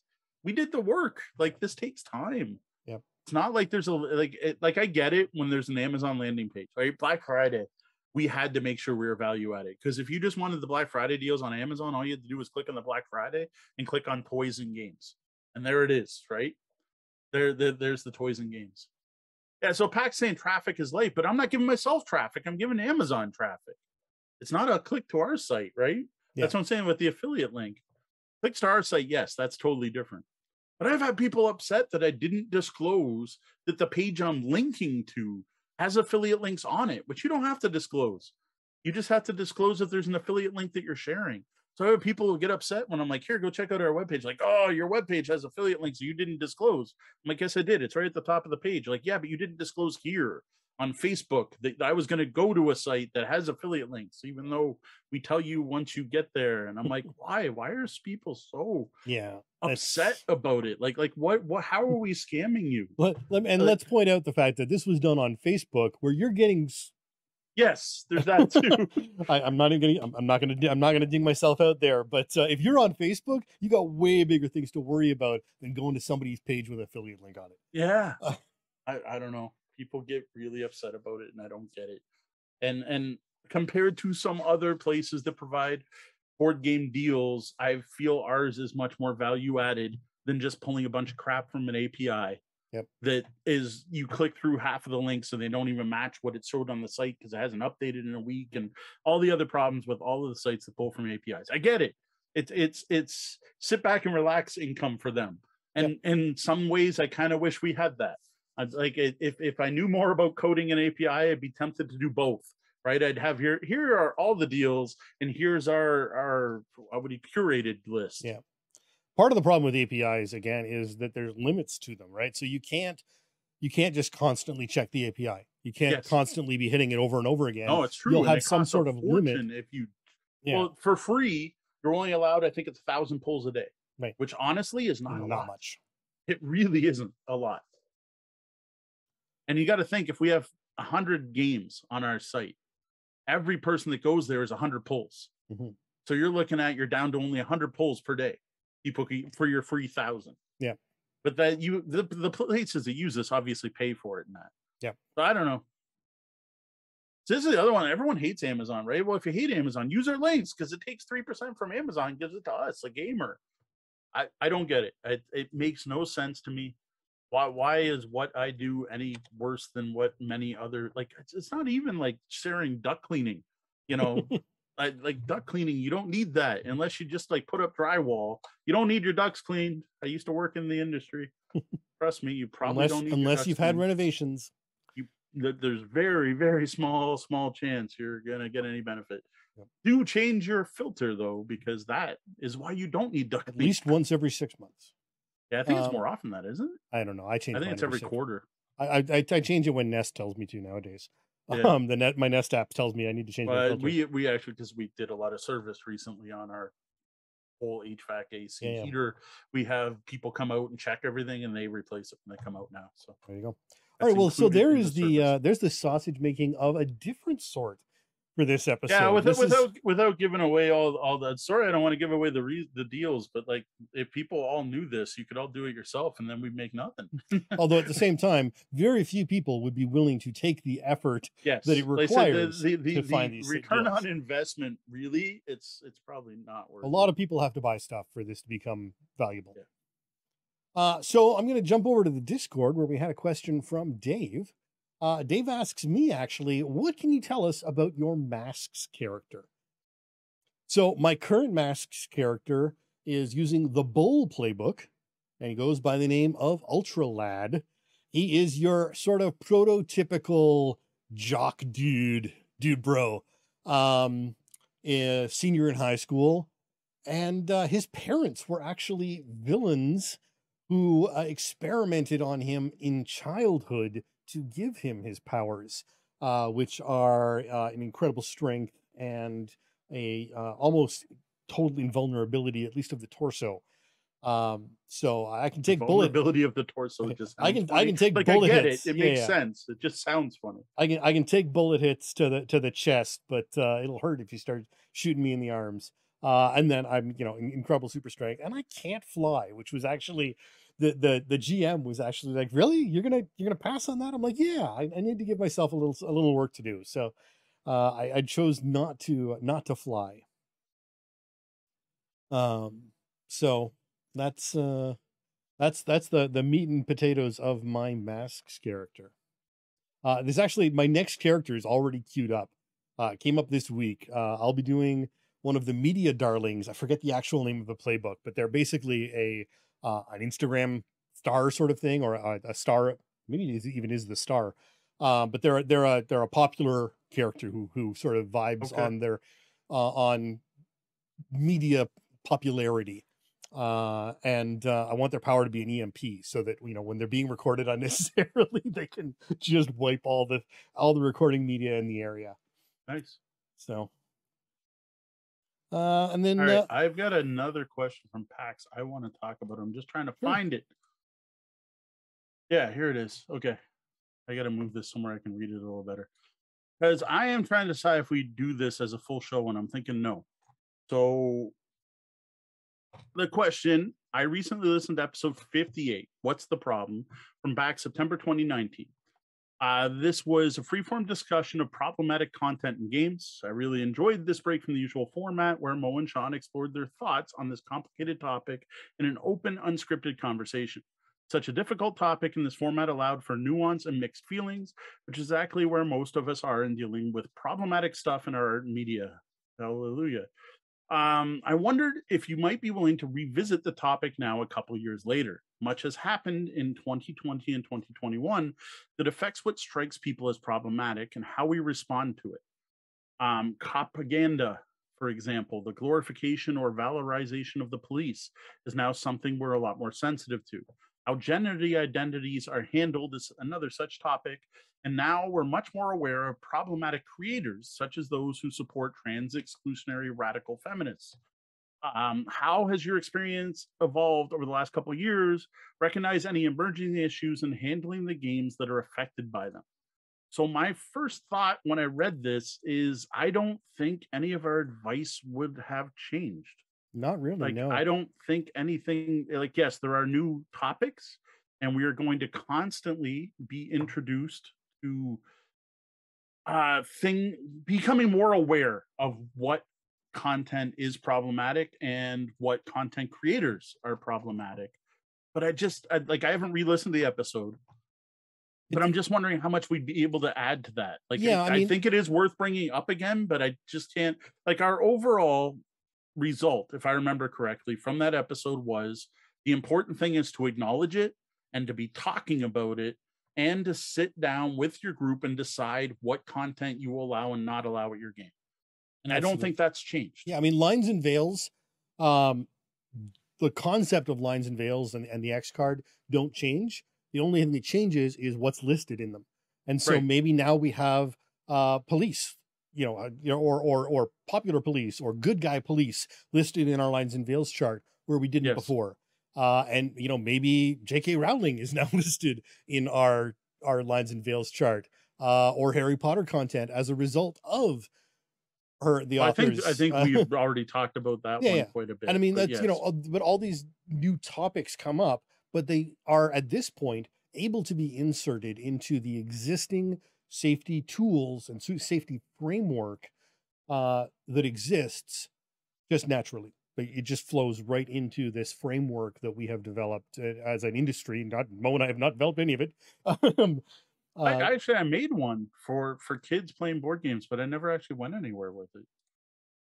We did the work. Like, this takes time." Yep. It's not like there's a, like, it, like I get it when there's an Amazon landing page, right? Black Friday, we had to make sure we were value added. Because if you just wanted the Black Friday deals on Amazon, all you had to do was click on the Black Friday and click on toys and games. And there it is, right? There, there there's the toys and games. Yeah, so Pac's saying traffic is light, but I'm not giving myself traffic. I'm giving Amazon traffic. It's not a click to our site, right? Yeah. That's what I'm saying with the affiliate link. Click to our site, yes, that's totally different. But I've had people upset that I didn't disclose that the page I'm linking to has affiliate links on it, which you don't have to disclose. You just have to disclose if there's an affiliate link that you're sharing. So I have people who get upset when I'm like, here, go check out our webpage. Like, oh, your webpage has affiliate links you didn't disclose. I'm like, yes, I did. It's right at the top of the page. Like, yeah, but you didn't disclose here on Facebook that I was going to go to a site that has affiliate links, even though we tell you once you get there. And I'm like, why, why are people so yeah upset that's... about it? Like, like what, what, how are we scamming you? Let, let, and like, let's point out the fact that this was done on Facebook where you're getting. Yes, there's that too. I, I'm not even going to, I'm not going to, I'm not going to ding myself out there, but uh, if you're on Facebook, you got way bigger things to worry about than going to somebody's page with an affiliate link on it. Yeah. Uh, I, I don't know. People get really upset about it, and I don't get it. And and compared to some other places that provide board game deals, I feel ours is much more value added than just pulling a bunch of crap from an A P I. Yep. That is, you click through half of the links, so they don't even match what it showed on the site because it hasn't updated in a week, and all the other problems with all of the sites that pull from A P Is. I get it. It's it's it's sit back and relax income for them. And yep. in some ways, I kind of wish we had that. I'd like if, if I knew more about coding and A P I, I'd be tempted to do both, right? I'd have here, here are all the deals, and here's our, our, I would be curated list. Yeah. Part of the problem with A P Is again, is that there's limits to them, right? So you can't, you can't just constantly check the A P I. You can't yes. constantly be hitting it over and over again. Oh, no, it's true. You'll and have some sort of limit. If you, yeah. well, for free, you're only allowed, I think it's a thousand pulls a day, right? Which honestly is not, not a lot. much. It really isn't a lot. And you got to think, if we have one hundred games on our site, every person that goes there is one hundred pulls. Mm-hmm. So you're looking at, you're down to only one hundred pulls per day people can, for your free thousand. Yeah. But that you the, the places that use this obviously pay for it and that. Yeah. So I don't know. So this is the other one. Everyone hates Amazon, right? Well, if you hate Amazon, use our links because it takes three percent from Amazon and gives it to us, a gamer. I, I don't get it. I, it makes no sense to me. Why, why is what I do any worse than what many other, like, it's, it's not even like sharing duck cleaning, you know, I, like duck cleaning. You don't need that unless you just like put up drywall. You don't need your ducks cleaned. I used to work in the industry. Trust me, you probably unless, don't need Unless you've cleaned. had renovations. You, there's very, very small, small chance you're going to get any benefit. Yep. Do change your filter though, because that is why you don't need duck cleaning. At least once every six months. Yeah, I think um, it's more often that, isn't it? I don't know. I change. I think it's every second. quarter. I, I I change it when Nest tells me to nowadays. Yeah. Um, the net my Nest app tells me I need to change. But my we we actually because we did a lot of service recently on our whole H V A C A C yeah, heater. Yeah. We have people come out and check everything, and they replace it when they come out now. So there you go. All right. Well, so there is the, the uh, there's the sausage making of a different sort for this episode. Yeah, without, this without, is... without giving away all, all that. Sorry, I don't want to give away the re the deals, but like if people all knew this, you could all do it yourself and then we'd make nothing. Although at the same time, very few people would be willing to take the effort yes. that it requires the, the, the, to the, find the these return deals. on investment. Really, it's, it's probably not worth it. A lot of people have to buy stuff for this to become valuable. Yeah. Uh, so I'm going to jump over to the Discord where we had a question from Dave. Uh, Dave asks me, actually, what can you tell us about your Masks character? So my current Masks character is using the Bull playbook, and he goes by the name of Ultra Lad. He is your sort of prototypical jock dude, dude bro, um, uh, senior in high school. And uh, his parents were actually villains who uh, experimented on him in childhood to give him his powers, uh, which are uh, an incredible strength and a uh, almost total invulnerability, at least of the torso. Um, so I can take vulnerability bullet... of the torso. Just I can funny. I can take like, bullet I get hits. It, it yeah, makes yeah. sense. It just sounds funny. I can I can take bullet hits to the to the chest, but uh, it'll hurt if you start shooting me in the arms. Uh, and then I'm, you know, incredible super strength, and I can't fly, which was actually the the the G M was actually like, really, you're gonna you're gonna pass on that? I'm like, yeah, I, I need to give myself a little a little work to do. So uh, I, I chose not to not to fly. Um, so that's uh, that's that's the the meat and potatoes of my Masks character. Uh, there's actually my next character is already queued up. Uh, came up this week. Uh, I'll be doing one of the media darlings. I forget the actual name of the playbook, but they're basically a uh, an Instagram star sort of thing, or a, a star. Maybe it even is the star, uh, but they're they're a they're a popular character who who sort of vibes okay. on their uh, on media popularity, uh, and uh, I want their power to be an E M P, so that you know when they're being recorded unnecessarily, they can just wipe all the all the recording media in the area. Nice. So. Uh, and then all right, uh, I've got another question from Pax. I want to talk about it. I'm just trying to find it. Yeah, here it is. Okay. I got to move this somewhere I can read it a little better. Because I am trying to decide if we do this as a full show, and I'm thinking no. So the question, I recently listened to episode fifty-eight, What's the Problem? From back September twenty nineteen. Uh, this was a freeform discussion of problematic content in games. I really enjoyed this break from the usual format where Mo and Sean explored their thoughts on this complicated topic in an open, unscripted conversation. Such a difficult topic in this format allowed for nuance and mixed feelings, which is exactly where most of us are in dealing with problematic stuff in our art and media. Hallelujah. Um, I wondered if you might be willing to revisit the topic now a couple years later. Much has happened in twenty twenty and twenty twenty-one that affects what strikes people as problematic and how we respond to it. Um, propaganda, for example, the glorification or valorization of the police is now something we're a lot more sensitive to. How gender identities are handled is another such topic, and now we're much more aware of problematic creators, such as those who support trans-exclusionary radical feminists. Um, how has your experience evolved over the last couple of years? Recognize any emerging issues in handling the games that are affected by them. So my first thought when I read this is I don't think any of our advice would have changed. Not really, like, no. I don't think anything, like, yes, there are new topics, and we are going to constantly be introduced to uh, thing, becoming more aware of what content is problematic and what content creators are problematic. But I just, I, like, I haven't re-listened to the episode, but I'm just wondering how much we'd be able to add to that. Like, yeah, I, I mean, I think it is worth bringing up again, but I just can't, like, our overall result, if I remember correctly, from that episode was the important thing is to acknowledge it and to be talking about it and to sit down with your group and decide what content you will allow and not allow at your game. And Absolutely. I don't think that's changed. Yeah, I mean, lines and veils, um, the concept of lines and veils and, and the X card don't change. The only thing that changes is what's listed in them. And so right. maybe now we have uh, police, you know, or, or, or popular police or good guy police listed in our lines and veils chart where we didn't yes. before. Uh, and, you know, maybe J K Rowling is now listed in our, our lines and veils chart uh, or Harry Potter content as a result of her, the well, authors. I think, I think we've already talked about that yeah, one yeah. quite a bit. And I mean, that's, yes. you know, but all these new topics come up, but they are at this point able to be inserted into the existing safety tools and safety framework uh, that exists just naturally. It just flows right into this framework that we have developed as an industry. Not Mo and I have not developed any of it. Uh, I, actually, I made one for, for kids playing board games, but I never actually went anywhere with it.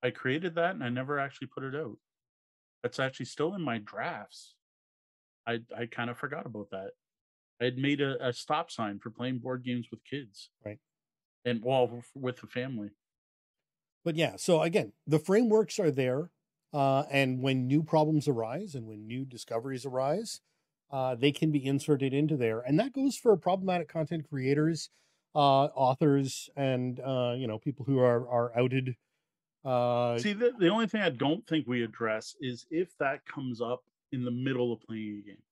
I created that, and I never actually put it out. That's actually still in my drafts. I I kind of forgot about that. I had made a, a stop sign for playing board games with kids. Right. And, well, with the family. But, yeah, so, again, the frameworks are there, uh, and when new problems arise and when new discoveries arise, Uh, they can be inserted into there. And that goes for problematic content creators, uh, authors, and, uh, you know, people who are, are outed. Uh, See, the, the only thing I don't think we address is if that comes up in the middle of playing a game.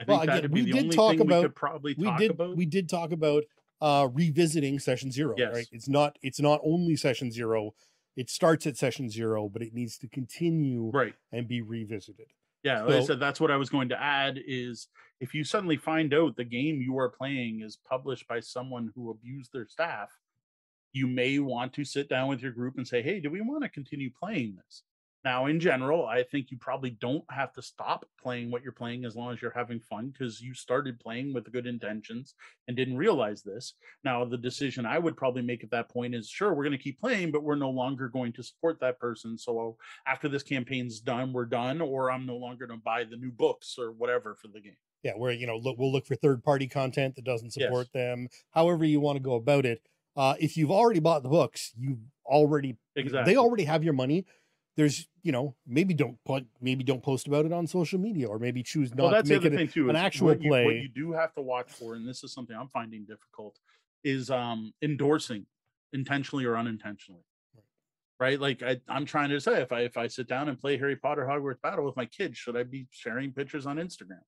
I think well, again, that'd be we the did only talk thing about, we could probably talk we did, about. We did talk about uh, revisiting Session Zero, yes. Right? It's not, it's not only Session Zero. It starts at Session Zero, but it needs to continue right. and be revisited. Yeah, like so, I said, that's what I was going to add is if you suddenly find out the game you are playing is published by someone who abused their staff, you may want to sit down with your group and say, hey, do we want to continue playing this? Now, in general, I think you probably don't have to stop playing what you're playing as long as you're having fun because you started playing with good intentions and didn't realize this. Now, the decision I would probably make at that point is, sure, we're going to keep playing, but we're no longer going to support that person. So after this campaign's done, we're done, or I'm no longer going to buy the new books or whatever for the game. Yeah, where, you know, look, we'll look for third-party content that doesn't support yes. them, however you want to go about it. Uh, if you've already bought the books, you've already, exactly. they already have your money. There's, you know, maybe don't maybe don't post about it on social media, or maybe choose not well, that's to make it too, an actual what you, play. What you do have to watch for, and this is something I'm finding difficult, is um, endorsing intentionally or unintentionally, right? right? Like I, I'm trying to say, if I if I sit down and play Harry Potter Hogwarts Battle with my kids, should I be sharing pictures on Instagram?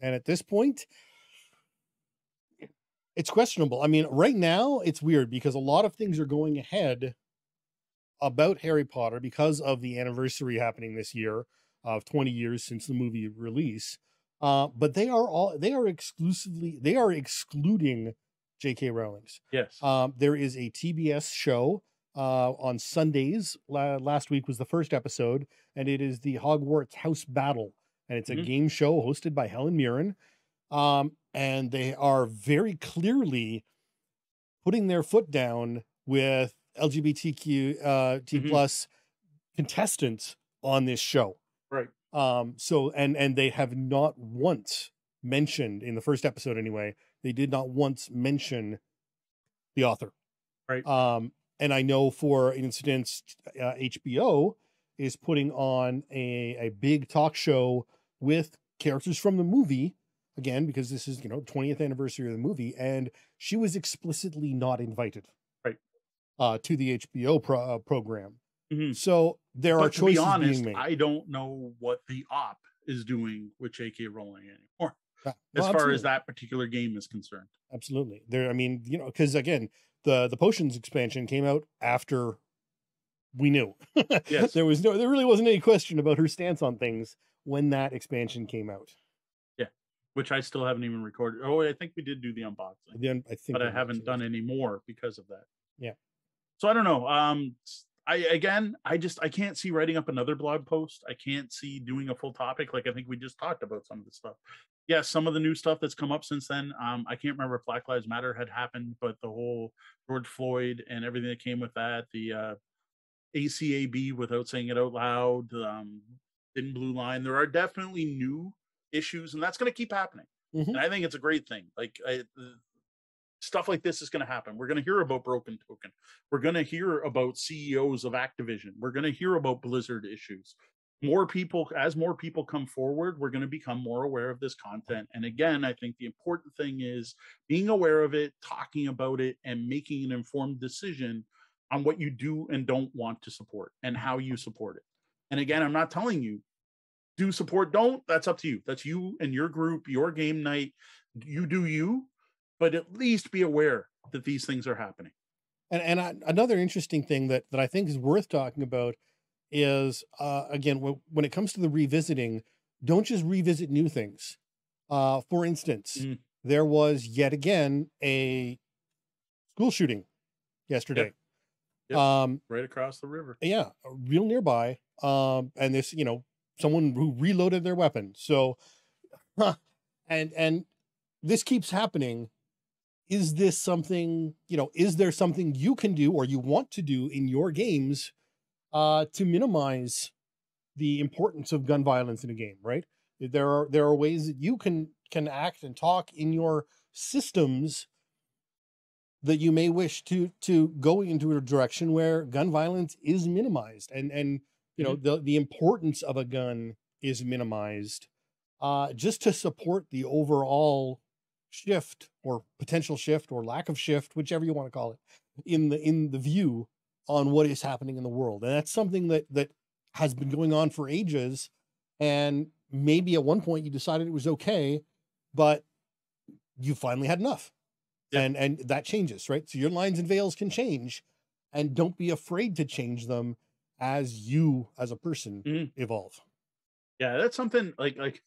And at this point, it's questionable. I mean, right now it's weird because a lot of things are going ahead about Harry Potter because of the anniversary happening this year of twenty years since the movie release. Uh, but they are all, they are exclusively, they are excluding J K Rowling's. Yes. Um, there is a T B S show uh, on Sundays. La last week was the first episode, and it is the Hogwarts House Battle. And it's mm-hmm. a game show hosted by Helen Mirren. Um, and they are very clearly putting their foot down with L G B T Q uh, T plus mm-hmm. contestants on this show, right? Um, so and and they have not once mentioned in the first episode, anyway. They did not once mention the author, right? Um, and I know, for instance, uh, H B O is putting on a a big talk show with characters from the movie again because this is you know twentieth anniversary of the movie, and she was explicitly not invited. Uh, to the H B O pro uh, program. Mm-hmm. So there but are choices to be honest, being made. I don't know what the op is doing with J K Rowling anymore, uh, no, as far absolutely. as that particular game is concerned. Absolutely. There, I mean, you know, because again, the the Potions expansion came out after we knew. Yes. There was no, there really wasn't any question about her stance on things when that expansion came out. Yeah, which I still haven't even recorded. Oh, I think we did do the unboxing. The un I think, but I haven't done any more because of that. Yeah. So I don't know. Um, I, again, I just, I can't see writing up another blog post. I can't see doing a full topic. Like, I think we just talked about some of the stuff. Yes, yeah, some of the new stuff that's come up since then. Um, I can't remember if Black Lives Matter had happened, but the whole George Floyd and everything that came with that, the uh, A C A B without saying it out loud, um, Thin Blue Line, there are definitely new issues, and that's going to keep happening. Mm-hmm. And I think it's a great thing. Like, I, stuff like this is going to happen. We're going to hear about Broken Token. We're going to hear about C E Os of Activision. We're going to hear about Blizzard issues. More people, as more people come forward, we're going to become more aware of this content. And again, I think the important thing is being aware of it, talking about it, and making an informed decision on what you do and don't want to support and how you support it. And again, I'm not telling you do support, don't. That's up to you. That's you and your group, your game night. You do you. But at least be aware that these things are happening. And, and I, another interesting thing that, that I think is worth talking about is, uh, again, w when it comes to the revisiting, don't just revisit new things. Uh, for instance, mm. there was yet again a school shooting yesterday. Yep. Yep. Um, right across the river. Yeah, real nearby. Um, and this, you know, someone who reloaded their weapon. So, huh, and, and, this keeps happening. Is this something, you know, is there something you can do or you want to do in your games uh, to minimize the importance of gun violence in a game, right? There are, there are ways that you can, can act and talk in your systems that you may wish to, to go into a direction where gun violence is minimized and, and, you know, the, the importance of a gun is minimized, uh, just to support the overall shift or potential shift or lack of shift, whichever you want to call it, in the, in the view on what is happening in the world. And that's something that, that has been going on for ages. And maybe at one point you decided it was okay, but you finally had enough. Yeah. And, and that changes, right? So your lines and veils can change, and don't be afraid to change them as you, as a person, mm-hmm. evolve. Yeah. That's something like, like,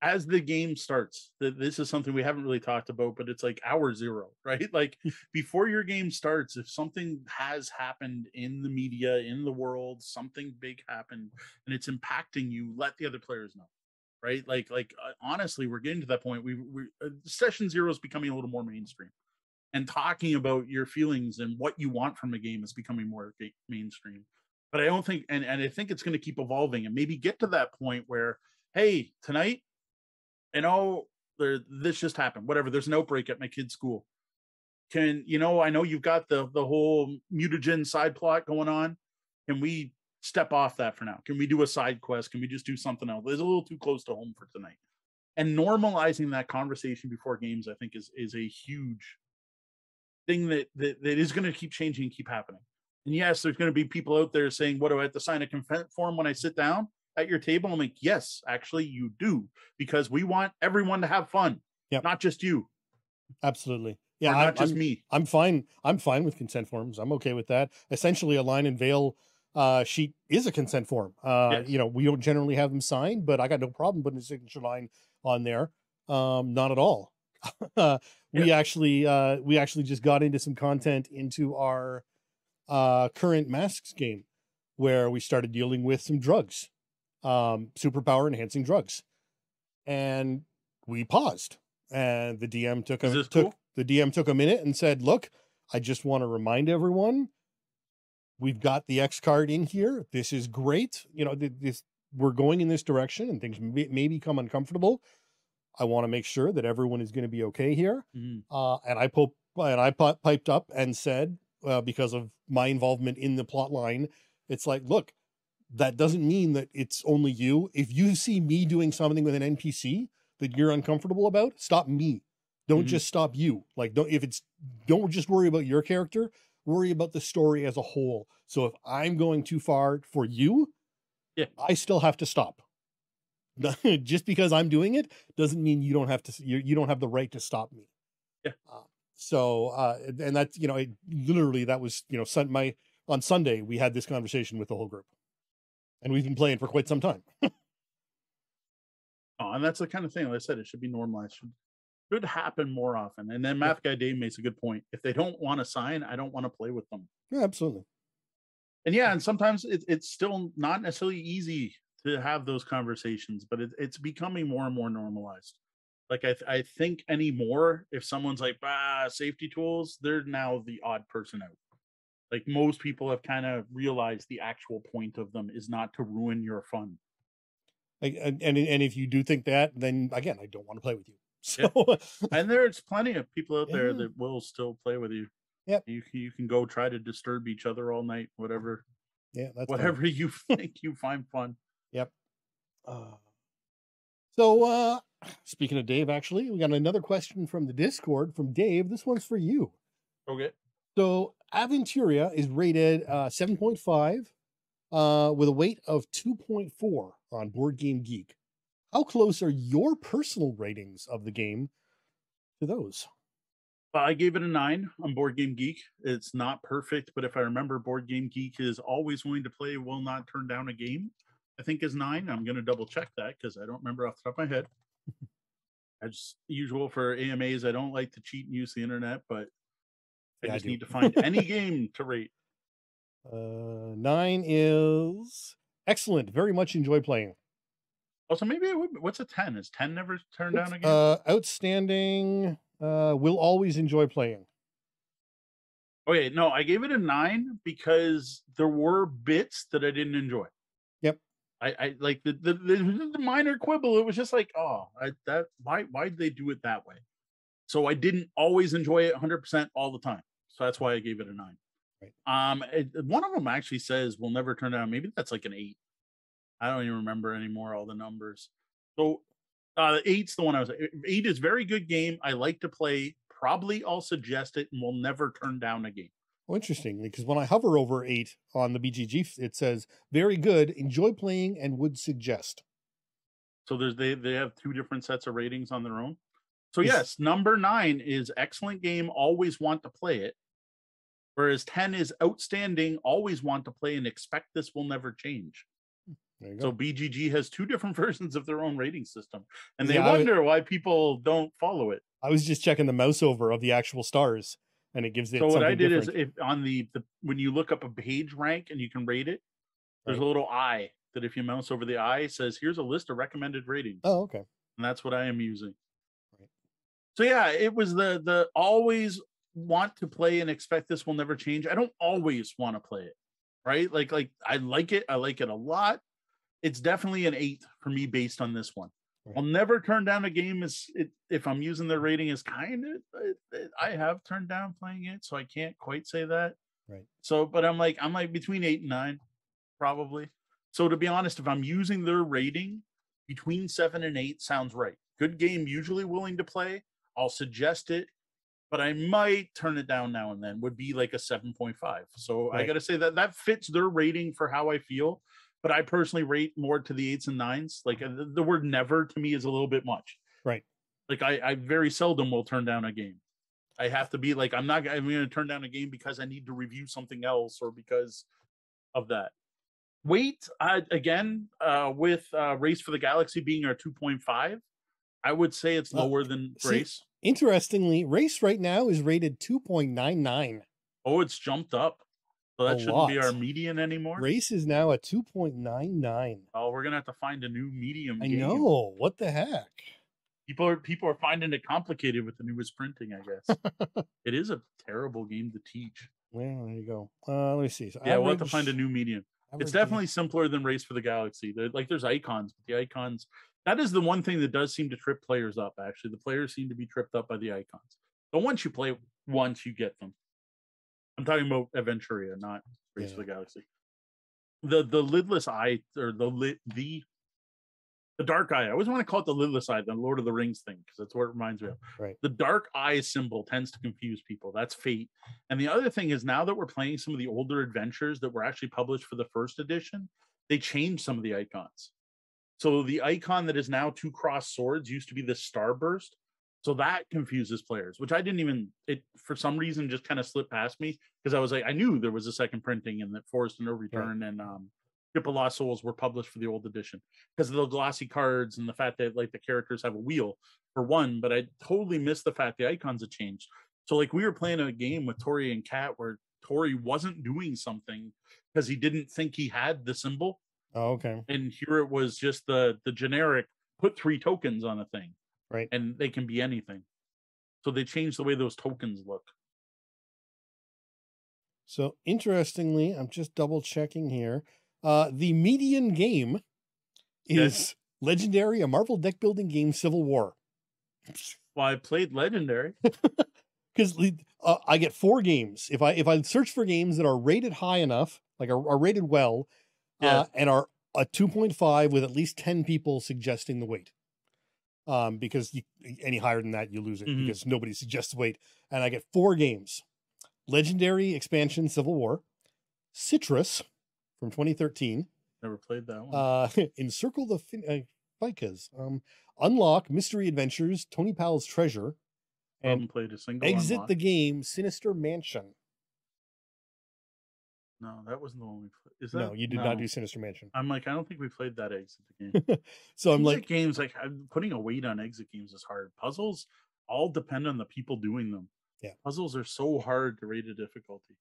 as the game starts, this is something we haven't really talked about, but it's like hour zero, right? Like before your game starts, if something has happened in the media, in the world, something big happened and it's impacting you, let the other players know, right? Like, like uh, honestly, we're getting to that point. We, we uh, session zero is becoming a little more mainstream, and talking about your feelings and what you want from a game is becoming more mainstream. But I don't think, and, and I think it's going to keep evolving and maybe get to that point where, hey, tonight, you know, there, this just happened, whatever, there's an outbreak at my kid's school. Can, you know, I know you've got the, the whole mutagen side plot going on. Can we step off that for now? Can we do a side quest? Can we just do something else? It's a little too close to home for tonight. And normalizing that conversation before games, I think, is, is a huge thing that, that, that is going to keep changing and keep happening. And yes, there's going to be people out there saying, what, do I have to sign a consent form when I sit down at your table? I'm like, yes, actually you do, because we want everyone to have fun, yep. not just you. Absolutely. Yeah. Or not I'm, just I'm, me. I'm fine. I'm fine with consent forms. I'm okay with that. Essentially a line and veil uh, sheet is a consent form. Uh, yes. You know, we don't generally have them signed, but I got no problem putting a signature line on there. Um, not at all. uh, we yeah. actually, uh, we actually just got into some content into our uh, current Masks game where we started dealing with some drugs. Um, superpower enhancing drugs, and we paused. And the D M took a, took cool? the D M took a minute and said, "Look, I just want to remind everyone, we've got the X card in here. This is great. You know, this we're going in this direction, and things may, may become uncomfortable. I want to make sure that everyone is going to be okay here." Mm-hmm. Uh, and I pop and I piped up and said, uh, because of my involvement in the plot line, it's like, look. That doesn't mean that it's only you. If you see me doing something with an N P C that you're uncomfortable about, stop me. Don't mm-hmm. just stop you. Like, don't, if it's, don't just worry about your character, worry about the story as a whole. So if I'm going too far for you, yeah. I still have to stop. Just because I'm doing it doesn't mean you don't have to, you, you don't have the right to stop me. Yeah. Uh, so, uh, and that's, you know, it, literally that was, you know, sun, my, on Sunday, we had this conversation with the whole group. And we've been playing for quite some time. Oh, and that's the kind of thing, like I said, it should be normalized. It should, should happen more often. And then Math Guy Dave makes a good point. If they don't want to sign, I don't want to play with them. Yeah, absolutely. And yeah, and sometimes it, it's still not necessarily easy to have those conversations, but it, it's becoming more and more normalized. Like I, th I think anymore, if someone's like, ah, safety tools, they're now the odd person out. Like most people have kind of realized the actual point of them is not to ruin your fun. And, and, and if you do think that, then again, I don't want to play with you. So, yeah. And there's plenty of people out there yeah. that will still play with you. Yep. You, you can go try to disturb each other all night, whatever. Yeah. That's whatever fun. You think you find fun. Yep. Uh, so uh, speaking of Dave, actually, we got another question from the Discord from Dave. This one's for you. Okay. So Aventuria is rated uh, seven point five uh, with a weight of two point four on Board Game Geek. How close are your personal ratings of the game to those? Well, I gave it a nine on Board Game Geek. It's not perfect, but if I remember, Board Game Geek is always willing to play, will not turn down a game, I think is nine. I'm going to double check that because I don't remember off the top of my head. As usual for A M As, I don't like to cheat and use the internet, but I yeah, just I need to find any game to rate. Uh, nine is excellent. Very much enjoy playing. Also, maybe it would be. What's a ten? Is ten never turned it's, down again? Uh, outstanding. Uh, will always enjoy playing. Okay, no, I gave it a nine because there were bits that I didn't enjoy. Yep. I, I like the, the the the minor quibble. It was just like, oh, I, that why why'd they do it that way? So I didn't always enjoy it one hundred percent all the time. So that's why I gave it a nine. Right. Um, it, one of them actually says will never turn down. Maybe that's like an eight. I don't even remember anymore all the numbers. So uh, eight's the one I was. Eight is very good game. I like to play. Probably I'll suggest it and will never turn down a game. Well, interesting, because when I hover over eight on the B G G, it says very good, enjoy playing, and would suggest. So there's they they have two different sets of ratings on their own. So it's, yes, number nine is excellent game, always want to play it. Whereas ten is outstanding, always want to play and expect this will never change. There you go. So B G G has two different versions of their own rating system, and they yeah, wonder would, why people don't follow it. I was just checking the mouse over of the actual stars, and it gives it. So what I did different. is, if on the, the when you look up a page rank and you can rate it, there's right. a little eye that if you mouse over the eye says, "Here's a list of recommended ratings." Oh, okay. And that's what I am using. Right. So yeah, it was the the always want to play and expect this will never change. I don't always want to play it, right? Like like I like it. I like it a lot. It's definitely an eight for me based on this one. Right. I'll never turn down a game as it, if I'm using the rating as kind of, it, it, I have turned down playing it. So I can't quite say that. Right. So, but I'm like, I'm like between eight and nine probably. So to be honest, if I'm using their rating, between seven and eight sounds right. Good game, usually willing to play. I'll suggest it, but I might turn it down now and then would be like a seven point five. So right. I got to say that that fits their rating for how I feel. But I personally rate more to the eights and nines. Like the, the word never to me is a little bit much. Right. Like I, I very seldom will turn down a game. I have to be like, I'm not I'm going to turn down a game because I need to review something else or because of that. Weight, I, again, uh, with uh, Race for the Galaxy being our two point five, I would say it's lower well, than see, Race. Interestingly, Race right now is rated two point nine nine. Oh, it's jumped up. So that a shouldn't lot. be our median anymore. Race is now at two point nine nine. Oh, we're gonna have to find a new medium. I game. know. What the heck? People are people are finding it complicated with the newest printing. I guess it is a terrible game to teach. Well, there you go. Uh, let me see. So yeah, average, we'll have to find a new medium. It's definitely game. simpler than Race for the Galaxy. They're, like there's icons, but the icons. That is the one thing that does seem to trip players up. Actually, the players seem to be tripped up by the icons. But once you play, once you get them. I'm talking about Aventuria, not Race yeah. for the Galaxy. The the lidless eye or the lit the the dark eye. I always want to call it the lidless eye, the Lord of the Rings thing, because that's what it reminds me of. Right. The dark eye symbol tends to confuse people. That's fate. And the other thing is now that we're playing some of the older adventures that were actually published for the first edition, they changed some of the icons. So the icon that is now two crossed swords used to be the starburst. So that confuses players, which I didn't even, it for some reason just kind of slipped past me because I was like, I knew there was a second printing and that Forest and No Return yeah. and um, Ship of Lost Souls were published for the old edition because of the glossy cards and the fact that like the characters have a wheel for one, but I totally missed the fact the icons had changed. So like we were playing a game with Tori and Kat where Tori wasn't doing something because he didn't think he had the symbol. Oh, okay. And here it was just the the generic, put three tokens on a thing. Right. And they can be anything. So they changed the way those tokens look. So interestingly, I'm just double checking here. Uh, the median game is yeah. Legendary, a Marvel deck building game, Civil War. Well, I played Legendary. Because uh, I get four games. If I if I search for games that are rated high enough, like are, are rated well, yeah. uh, and are a two point five with at least ten people suggesting the weight. Um, because you, any higher than that, you lose it mm-hmm. because nobody suggests weight. And I get four games. Legendary Expansion Civil War. Citrus from twenty thirteen. Never played that one. Uh, Encircle the fin uh, Ficas. Um, Unlock Mystery Adventures, Tony Powell's Treasure. I haven't played a single Exit unlock. the Game, Sinister Mansion. No, that wasn't the one we played. Is that, no, you did no. not do Sinister Mansion. I'm like, I don't think we played that Exit the Game. So I'm exit like... games, like, putting a weight on Exit games is hard. Puzzles all depend on the people doing them. Yeah. Puzzles are so hard to rate a difficulty.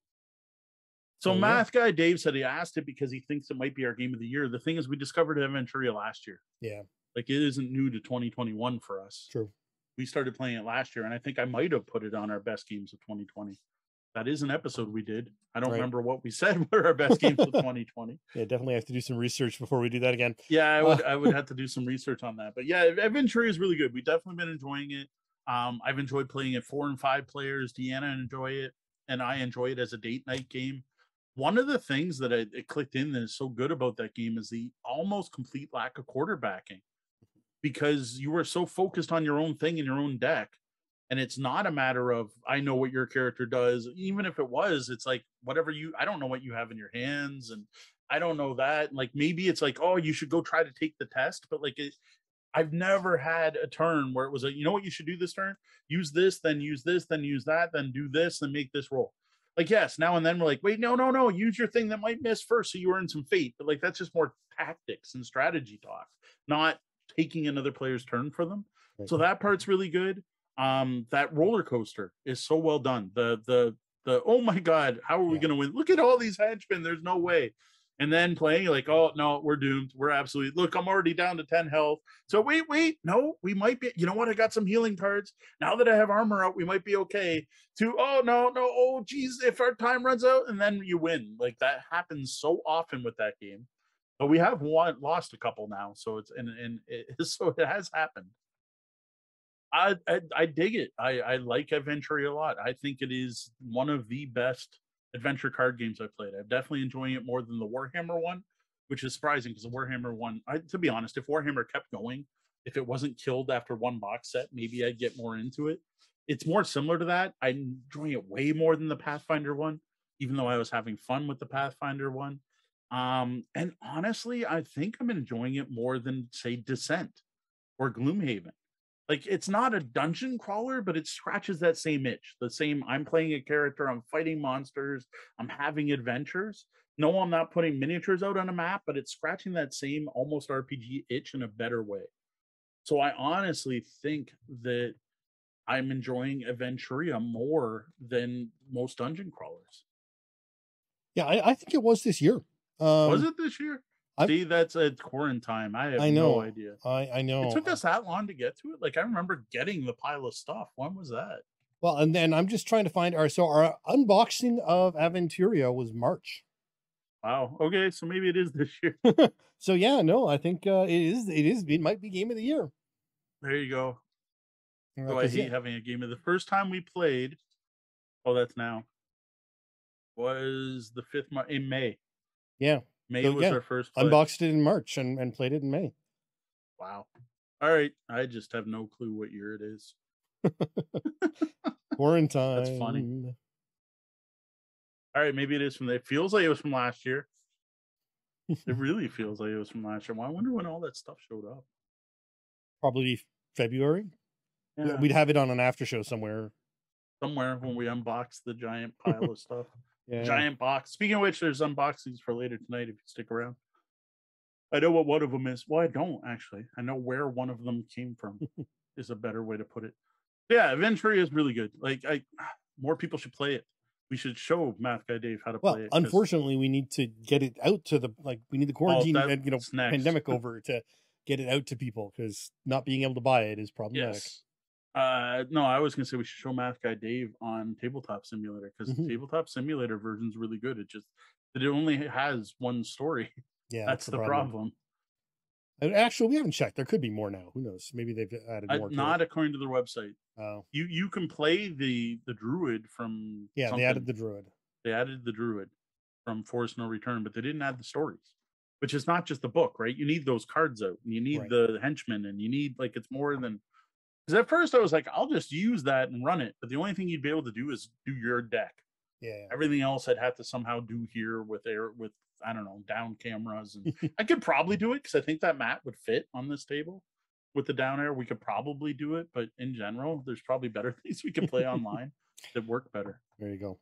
So oh, Math yeah. Guy Dave said he asked it because he thinks it might be our game of the year. The thing is, we discovered Aventuria last year. Yeah. Like, it isn't new to twenty twenty-one for us. True. We started playing it last year, and I think I might have put it on our best games of twenty twenty. That is an episode we did. I don't right. remember what we said were our best games of twenty twenty. Yeah, definitely have to do some research before we do that again. Yeah, I would I would have to do some research on that. But yeah, Aventuria is really good. We've definitely been enjoying it. Um, I've enjoyed playing it four and five players. Deanna enjoy it, and I enjoy it as a date night game. One of the things that I it clicked in that is so good about that game is the almost complete lack of quarterbacking, because you were so focused on your own thing and your own deck. And it's not a matter of, I know what your character does. Even if it was, it's like, whatever you, I don't know what you have in your hands. And I don't know that. Like, maybe it's like, oh, you should go try to take the test. But like, it, I've never had a turn where it was like, you know what you should do this turn? Use this, then use this, then use that, then do this, then make this roll. Like, yes, now and then we're like, wait, no, no, no. Use your thing that might miss first, so you earn some fate. But like, that's just more tactics and strategy talk, not taking another player's turn for them. Right. So that part's really good. Um, that roller coaster is so well done. The, the, the, oh my God, how are we yeah. going to win? Look at all these henchmen. There's no way. And then playing like, oh no, we're doomed. We're absolutely, look, I'm already down to ten health. So wait, wait, no, we might be, you know what? I got some healing cards. Now that I have armor out, we might be okay. To, oh no, no. Oh geez. If our time runs out, and then you win. Like, that happens so often with that game, but we have won, lost a couple now. So it's, and, and it, so it has happened. I, I, I dig it. I, I like Aventuria a lot. I think it is one of the best adventure card games I've played. I'm definitely enjoying it more than the Warhammer one, which is surprising because the Warhammer one, I, to be honest, if Warhammer kept going, if it wasn't killed after one box set, maybe I'd get more into it. It's more similar to that. I'm enjoying it way more than the Pathfinder one, even though I was having fun with the Pathfinder one. Um, and honestly, I think I'm enjoying it more than, say, Descent or Gloomhaven. Like, it's not a dungeon crawler, but it scratches that same itch. The same, I'm playing a character, I'm fighting monsters, I'm having adventures. No, I'm not putting miniatures out on a map, but it's scratching that same almost R P G itch in a better way. So I honestly think that I'm enjoying Aventuria more than most dungeon crawlers. Yeah, I, I think it was this year. Um, was it this year? I've, See, that's a quarantine. I have I know. no idea. I, I know. It took us that long to get to it. Like, I remember getting the pile of stuff. When was that? Well, and then I'm just trying to find our, so our unboxing of Aventuria was March. Wow. Okay. So maybe it is this year. So yeah, no, I think uh, it is, it is, it might be game of the year. There you go. Right, oh, I hate yeah. having a game of the first time we played. Oh, that's now. Was the fifth Mar- in May. Yeah. May so, was yeah. our first play. Unboxed it in March and, and played it in May. Wow. All right. I just have no clue what year it is. Quarantine. That's funny. All right. Maybe it is from there. It feels like it was from last year. It really feels like it was from last year. Well, I wonder when all that stuff showed up. Probably February. Yeah. We'd have it on an after show somewhere. Somewhere when we unbox the giant pile of stuff. Yeah. Giant box. Speaking of which, there's unboxings for later tonight if you stick around. I know what one of them is. Well, I don't actually. I know where one of them came from is a better way to put it. Yeah, Aventuria is really good. Like, I, more people should play it. We should show Math Guy Dave how to well, play it. Unfortunately, we need to get it out to the, like, we need the quarantine oh, and, you know, next. pandemic over to get it out to people, because not being able to buy it is problematic. Yes. Uh, no, I was going to say we should show Math Guy Dave on Tabletop Simulator, because mm-hmm. the Tabletop Simulator version is really good. It just, it only has one story. Yeah, that's, that's the, the problem. problem. And actually, we haven't checked. There could be more now. Who knows? Maybe they've added more. Uh, to not it. according to their website. Oh, you you can play the the Druid from yeah. something. They added the Druid. They added the Druid from Forest No Return, but they didn't add the stories. Which is not just the book, right? You need those cards out, and you need right. the henchmen, and you need, like, it's more than. Because at first I was like, I'll just use that and run it. But the only thing you'd be able to do is do your deck. Yeah. Everything else I'd have to somehow do here with air, with, I don't know, down cameras. And I could probably do it because I think that mat would fit on this table with the down air. We could probably do it. But in general, there's probably better things we can play online that work better. There you go.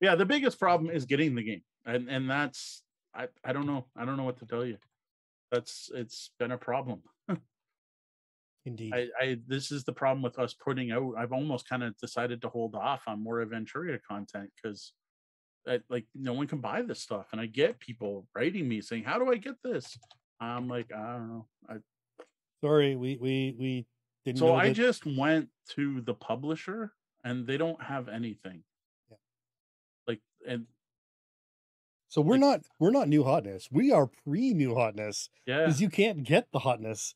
Yeah. The biggest problem is getting the game. And and that's, I, I don't know. I don't know what to tell you. That's, it's been a problem. Indeed. I, I this is the problem with us putting out. I've almost kind of decided to hold off on more Aventuria content because I, like no one can buy this stuff. And I get people writing me saying, how do I get this? I'm like, I don't know. I, Sorry, we we we didn't. So know I just went to the publisher, and they don't have anything. Yeah. Like and. So we're like, not we're not new hotness. We are pre new hotness. Yeah. Because you can't get the hotness.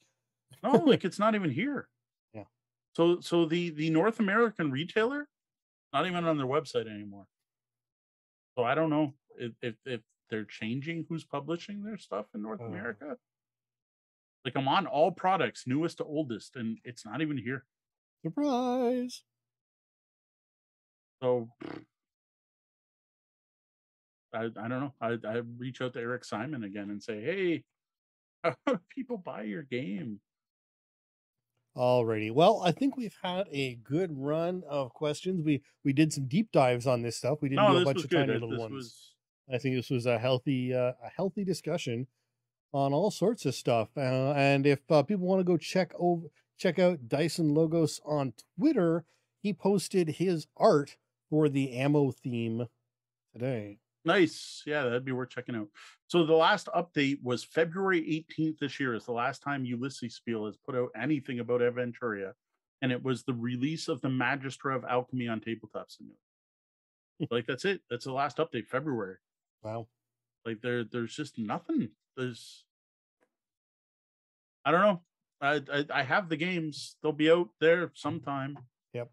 No, like it's not even here. Yeah. So so the the North American retailer, not even on their website anymore. So I don't know if if, if they're changing who's publishing their stuff in North oh. America. Like, I'm on all products, newest to oldest, and it's not even here. Surprise! So, I I don't know. I, I reach out to Eric Simon again and say, hey, how do people buy your game? Alrighty. Well, I think we've had a good run of questions. We we did some deep dives on this stuff. We didn't no, do a bunch of good. tiny little this ones. Was... I think this was a healthy uh, a healthy discussion on all sorts of stuff. Uh, and if uh, people want to go check over, check out Dyson Logos on Twitter, he posted his art for the ammo theme today. Nice. Yeah, that'd be worth checking out. So the last update was February eighteenth this year is the last time Ulysses Spiel has put out anything about Aventuria. And it was the release of the Magistra of Alchemy on Tabletop Simulator. Like, that's it. That's the last update, February. Wow. Like, there, there's just nothing. There's, I don't know. I, I I have the games. They'll be out there sometime. Yep.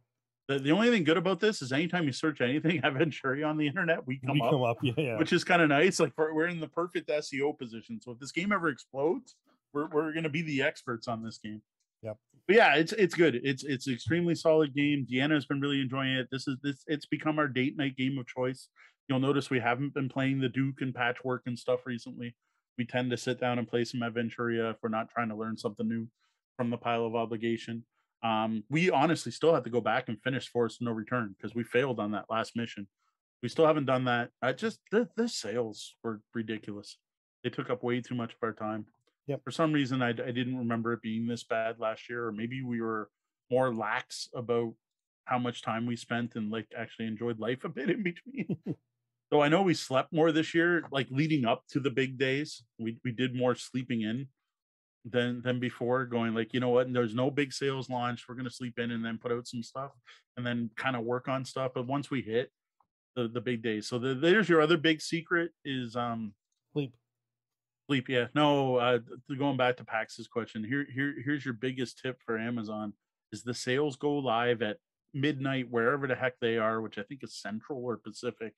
The, the only thing good about this is anytime you search anything Aventuria on the internet, we come we up, come up. Yeah, yeah. Which is kind of nice. Like, we're, we're in the perfect S E O position. So if this game ever explodes, we're we're going to be the experts on this game. Yep. But yeah, it's it's good. It's it's an extremely solid game. Deanna has been really enjoying it. This is this. It's become our date night game of choice. You'll notice we haven't been playing the Duke and Patchwork and stuff recently. We tend to sit down and play some Aventuria if we're not trying to learn something new from the pile of obligation. Um, we honestly still have to go back and finish Forest of No Return because we failed on that last mission. We still haven't done that. I just the, the sales were ridiculous. They took up way too much of our time. Yep. For some reason, I, I didn't remember it being this bad last year, or maybe we were more lax about how much time we spent and like actually enjoyed life a bit in between. So I know we slept more this year, like leading up to the big days. We we did more sleeping in than than before, going like, you know what, there's no big sales launch. We're going to sleep in and then put out some stuff and then kind of work on stuff. But once we hit the, the big days. So the, there's your other big secret is um, sleep. Sleep, yeah. No, uh, going back to Pax's question, here, here here's your biggest tip for Amazon is the sales go live at midnight, wherever the heck they are, which I think is Central or Pacific,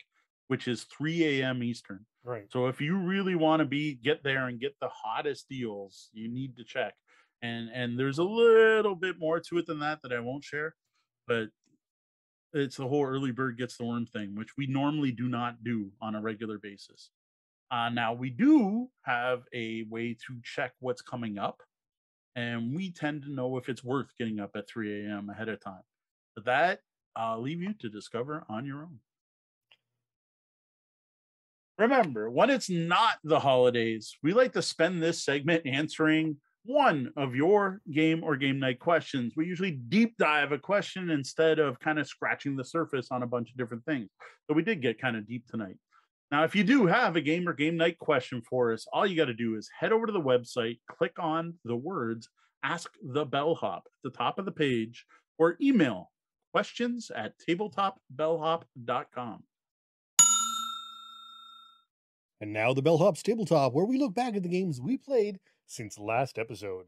which is three a.m. Eastern. Right. So if you really want to be get there and get the hottest deals, you need to check. And and there's a little bit more to it than that that I won't share, but it's the whole early bird gets the worm thing, which we normally do not do on a regular basis. Uh, now, we do have a way to check what's coming up, and we tend to know if it's worth getting up at three a.m. ahead of time. But that I'll leave you to discover on your own. Remember, when it's not the holidays, we like to spend this segment answering one of your game or game night questions. We usually deep dive a question instead of kind of scratching the surface on a bunch of different things. But we did get kind of deep tonight. Now, if you do have a game or game night question for us, all you got to do is head over to the website, click on the words, Ask the Bellhop at the top of the page, or email questions at tabletop bellhop dot com. And now the Bellhop's Tabletop, where we look back at the games we played since last episode.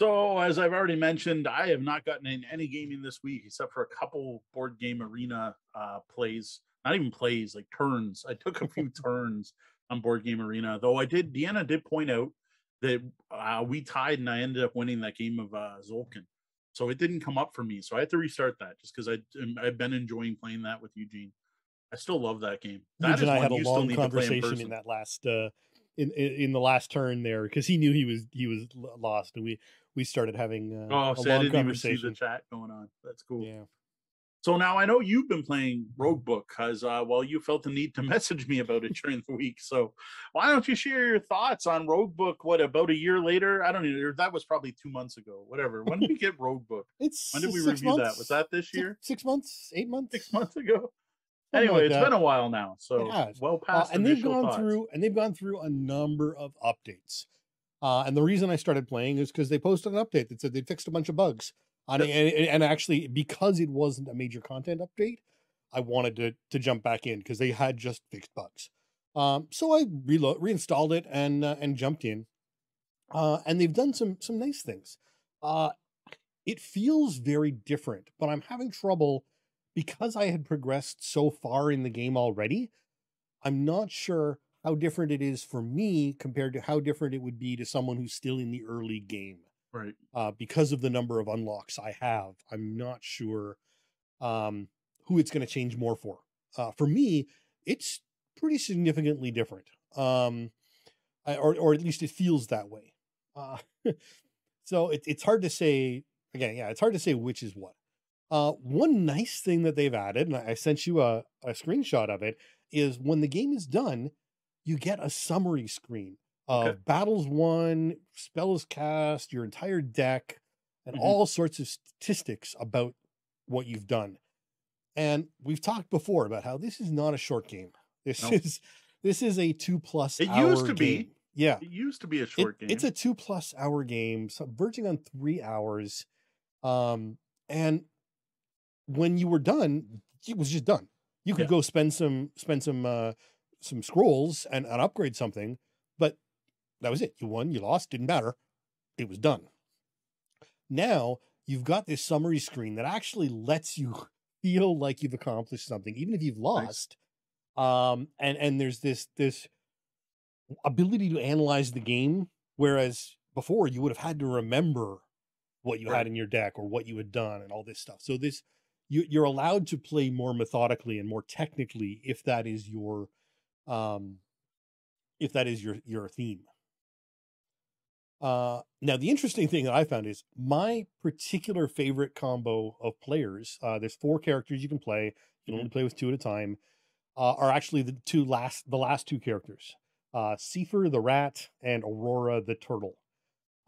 So, as I've already mentioned, I have not gotten in any gaming this week, except for a couple Board Game Arena uh, plays. Not even plays, like turns. I took a few turns on Board Game Arena, though I did, Deanna did point out that uh, we tied and I ended up winning that game of uh, Zolkin. So it didn't come up for me. So I had to restart that just because I've been enjoying playing that with Eugene. I still love that game. That is and I had a long conversation in, in that last uh, in, in in the last turn there because he knew he was he was lost, and we we started having uh, oh, a so long I didn't conversation. Even see the chat going on. That's cool. Yeah. So now I know you've been playing Roguebook because uh, well, you felt the need to message me about it during the week. So why don't you share your thoughts on Roguebook? What, about a year later? I don't know. That was probably two months ago. Whatever. When did we get Roguebook? It's when did we review months, that? Was that this year? Six months, eight months, six months ago. Anyway, like it's been a while now, so well past. Uh, and they've gone thoughts. through, and they've gone through a number of updates. Uh, and the reason I started playing is because they posted an update that said they fixed a bunch of bugs. And, and, and actually, because it wasn't a major content update, I wanted to to jump back in because they had just fixed bugs. Um, so I reload, reinstalled it and uh, and jumped in. Uh, and they've done some some nice things. Uh, it feels very different, but I'm having trouble. Because I had progressed so far in the game already, I'm not sure how different it is for me compared to how different it would be to someone who's still in the early game. Right. Uh, because of the number of unlocks I have, I'm not sure um, who it's going to change more for. Uh, for me, it's pretty significantly different. Um, I, or, or at least it feels that way. Uh, so it, it's hard to say, again, yeah, it's hard to say which is what. Uh, one nice thing that they've added, and I sent you a, a screenshot of it, is when the game is done, you get a summary screen of okay. battles won, spells cast, your entire deck, and mm-hmm. all sorts of statistics about what you've done. And we've talked before about how this is not a short game. This nope. is this is a two plus. It hour used to game. be, yeah. It used to be a short it, game. It's a two plus hour game, so verging on three hours, um, and when you were done, it was just done. You could yeah. go spend some, spend some, uh, some scrolls and, and upgrade something, but that was it. You won, you lost, didn't matter. It was done. Now you've got this summary screen that actually lets you feel like you've accomplished something, even if you've lost. Nice. Um, and, and there's this, this ability to analyze the game. Whereas before you would have had to remember what you right. had in your deck or what you had done and all this stuff. So this, you're allowed to play more methodically and more technically if that is your, um, if that is your your theme. Uh, now the interesting thing that I found is my particular favorite combo of players. Uh, there's four characters you can play. You can only play with two at a time. Uh, are actually the two last the last two characters, uh, Cypher the rat and Aurora the turtle.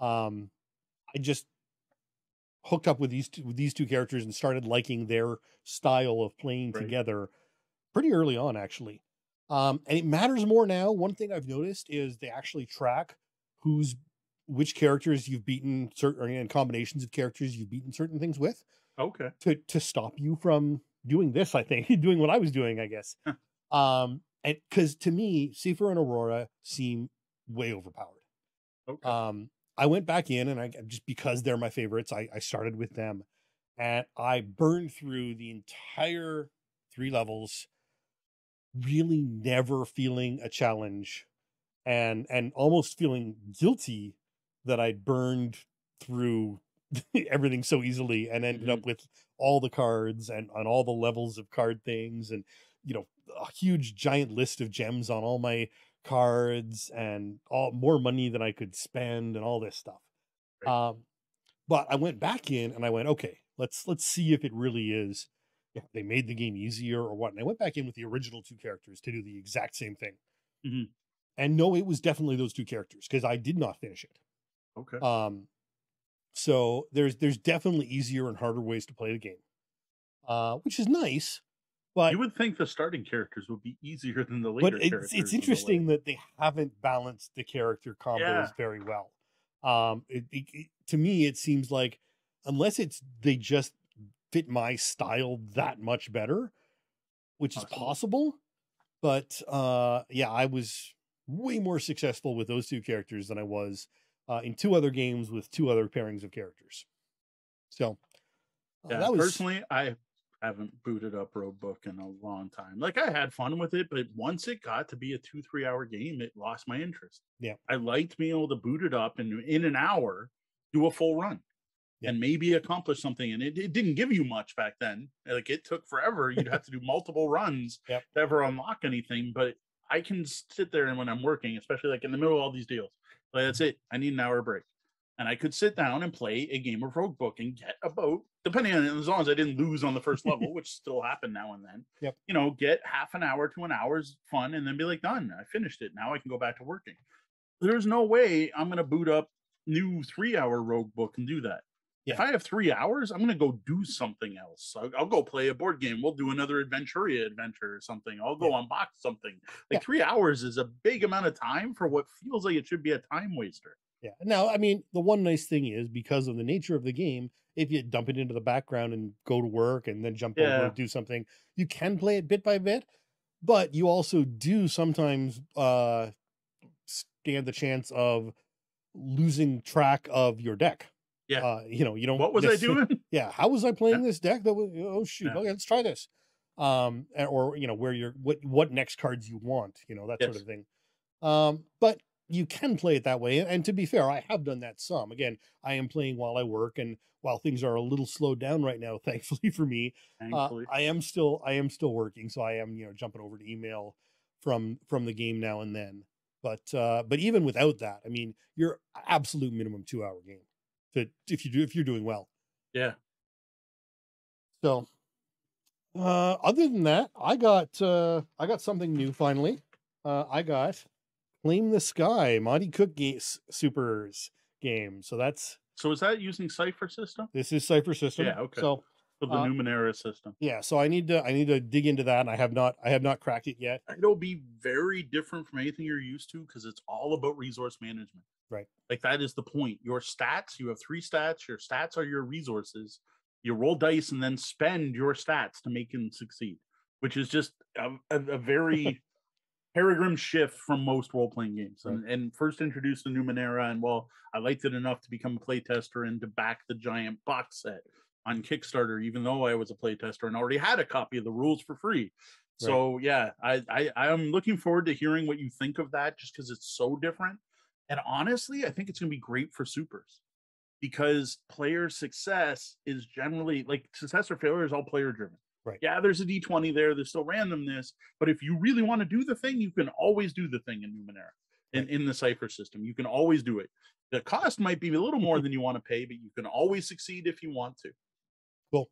Um, I just hooked up with these two, with these two characters and started liking their style of playing right. together pretty early on, actually. Um, and it matters more now. One thing I've noticed is they actually track who's, which characters you've beaten certain and combinations of characters you've beaten certain things with. Okay. To, to stop you from doing this, I think doing what I was doing, I guess. Huh. Um, and cause to me, Cypher and Aurora seem way overpowered. Okay. Um, I went back in and I just, because they're my favorites, I, I started with them and I burned through the entire three levels, really never feeling a challenge and, and almost feeling guilty that I burned through everything so easily and ended mm-hmm. up with all the cards and on all the levels of card things and, you know, a huge giant list of gems on all my cards and all more money than I could spend and all this stuff. Right. Um, but I went back in and I went, okay, let's, let's see if it really is, if they made the game easier or what. And I went back in with the original two characters to do the exact same thing. Mm-hmm. And no, it was definitely those two characters because I did not finish it. Okay. Um, so there's, there's definitely easier and harder ways to play the game, uh, which is nice. But you would think the starting characters would be easier than the later but it's, characters. It's interesting that they haven't balanced the character combos yeah. very well. Um, it, it, it, to me, it seems like unless it's they just fit my style that much better, which awesome. is possible. But uh, yeah, I was way more successful with those two characters than I was uh, in two other games with two other pairings of characters. So uh, yeah, that was personally I. haven't booted up Roguebook in a long time. Like I had fun with it, but once it got to be a two, three hour game, it lost my interest. Yeah. I liked being able to boot it up and in an hour, do a full run yeah. and maybe accomplish something. And it, it didn't give you much back then. Like it took forever. You'd have to do multiple runs yep. to ever unlock anything. But I can sit there and when I'm working, especially like in the middle of all these deals, like that's it. I need an hour break. And I could sit down and play a game of Roguebook and get a boat, depending on it, as long as I didn't lose on the first level, which still happened now and then, yep. you know, get half an hour to an hour's fun and then be like, done, I finished it. Now I can go back to working. There's no way I'm going to boot up new three hour Roguebook and do that. Yeah. If I have three hours, I'm going to go do something else. I'll, I'll go play a board game. We'll do another Aventuria adventure or something. I'll go yeah. unbox something. Like yeah. three hours is a big amount of time for what feels like it should be a time waster. Yeah. Now, I mean, the one nice thing is because of the nature of the game, if you dump it into the background and go to work and then jump yeah. over and do something, you can play it bit by bit, but you also do sometimes uh, stand the chance of losing track of your deck. Yeah. Uh, you know, you don't. What was this, I doing? Yeah. How was I playing yeah. this deck? That was, oh, shoot. Yeah. Okay, let's try this. Um, or, you know, where you're, what, what next cards you want, you know, that yes. sort of thing. Um, but you can play it that way. And to be fair, I have done that some. Again, I am playing while I work, and while things are a little slowed down right now, thankfully for me, thankfully. Uh, I am still, I am still working. So I am, you know, jumping over to email from, from the game now and then. But, uh, but even without that, I mean, you're absolute minimum two hour game. To, if you do, if you're doing well. Yeah. So, uh, other than that, I got, uh, I got something new. Finally. Uh, I got Claim the Sky, Monty Cook Ga- Supers game. So that's, so is that using Cypher System? This is Cypher System. Yeah. Okay. So with the uh, Numenera system. Yeah. So I need to, I need to dig into that. And I have not, I have not cracked it yet. It'll be very different from anything you're used to, 'cause it's all about resource management. Right. Like that is the point. Your stats, you have three stats. Your stats are your resources. You roll dice and then spend your stats to make them succeed, which is just a, a, a very peregrine shift from most role-playing games. Right. And, and first introduced the Numenera, and well, I liked it enough to become a playtester and to back the giant box set on Kickstarter, even though I was a playtester and already had a copy of the rules for free. Right. So yeah, I, I, I'm looking forward to hearing what you think of that, just because it's so different. And honestly, I think it's going to be great for supers, because player success is generally, like, success or failure is all player driven. Right. Yeah, there's a D twenty there. There's still randomness. But if you really want to do the thing, you can always do the thing in Numenera, in, in the Cypher system. You can always do it. The cost might be a little more than you want to pay, but you can always succeed if you want to. Cool.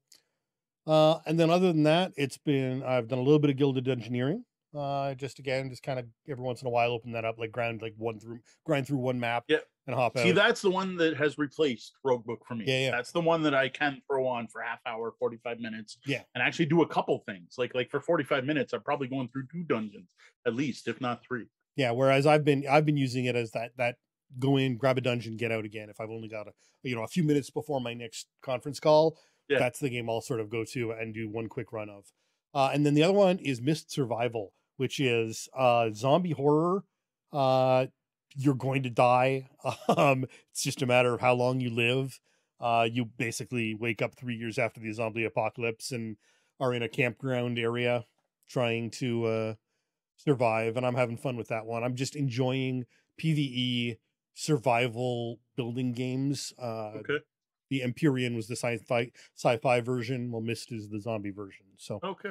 Uh, and then other than that, it's been, I've done a little bit of Guild of Dungeoneering. Uh, just again, just kind of every once in a while, open that up, like grind, like one through, grind through one map, yeah. and hop out. See, that's the one that has replaced Roguebook for me. Yeah, yeah, that's the one that I can throw on for half hour, forty-five minutes, yeah, and actually do a couple things. Like, like for forty-five minutes, I'm probably going through two dungeons at least, if not three. Yeah. Whereas I've been, I've been using it as that that go in, grab a dungeon, get out again. If I've only got a you know a few minutes before my next conference call, yeah. that's the game I'll sort of go to and do one quick run of. Uh, and then the other one is Myst Survival, which is uh, zombie horror. Uh, you're going to die. Um, it's just a matter of how long you live. Uh, you basically wake up three years after the zombie apocalypse and are in a campground area trying to uh, survive. And I'm having fun with that one. I'm just enjoying P V E survival building games. Uh, okay. The Empyrean was the sci-fi sci-fi version. Well, Myst is the zombie version. So okay.